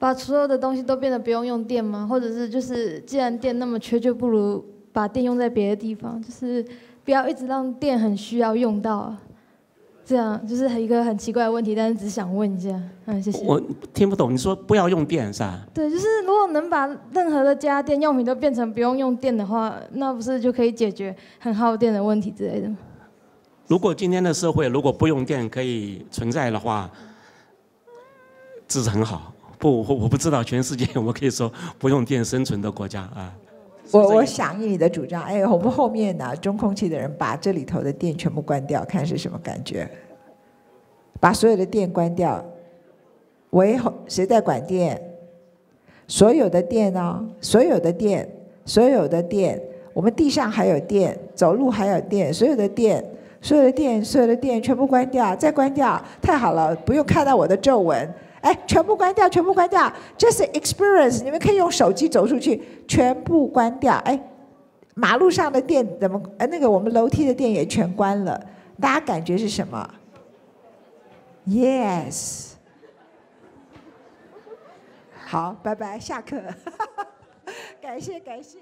把所有的东西都变得不用用电吗？或者是就是既然电那么缺，就不如把电用在别的地方，就是不要一直让电很需要用到啊。 这样就是一个很奇怪的问题，但是只想问一下，嗯，谢谢。我听不懂，你说不要用电是吧？对，就是如果能把任何的家电用品都变成不用用电的话，那不是就可以解决很耗电的问题之类的吗？如果今天的社会如果不用电可以存在的话，这是很好。不，我我不知道全世界有没有可以说不用电生存的国家啊。 我我响应你的主张，哎，我们后面呢、啊，中空气的人把这里头的电全部关掉，看是什么感觉。把所有的电关掉，喂，谁在管电？所有的电哦，所有的电，所有的电，我们地上还有电，走路还有电，所有的电，所有的电，所有的电全部关掉，再关掉，太好了，不用看到我的皱纹。 哎，全部关掉，全部关掉。这是 experience， 你们可以用手机走出去，全部关掉。哎，马路上的电怎么？呃，那个我们楼梯的电也全关了。大家感觉是什么 ？Yes。好，拜拜，下课。感谢，感谢。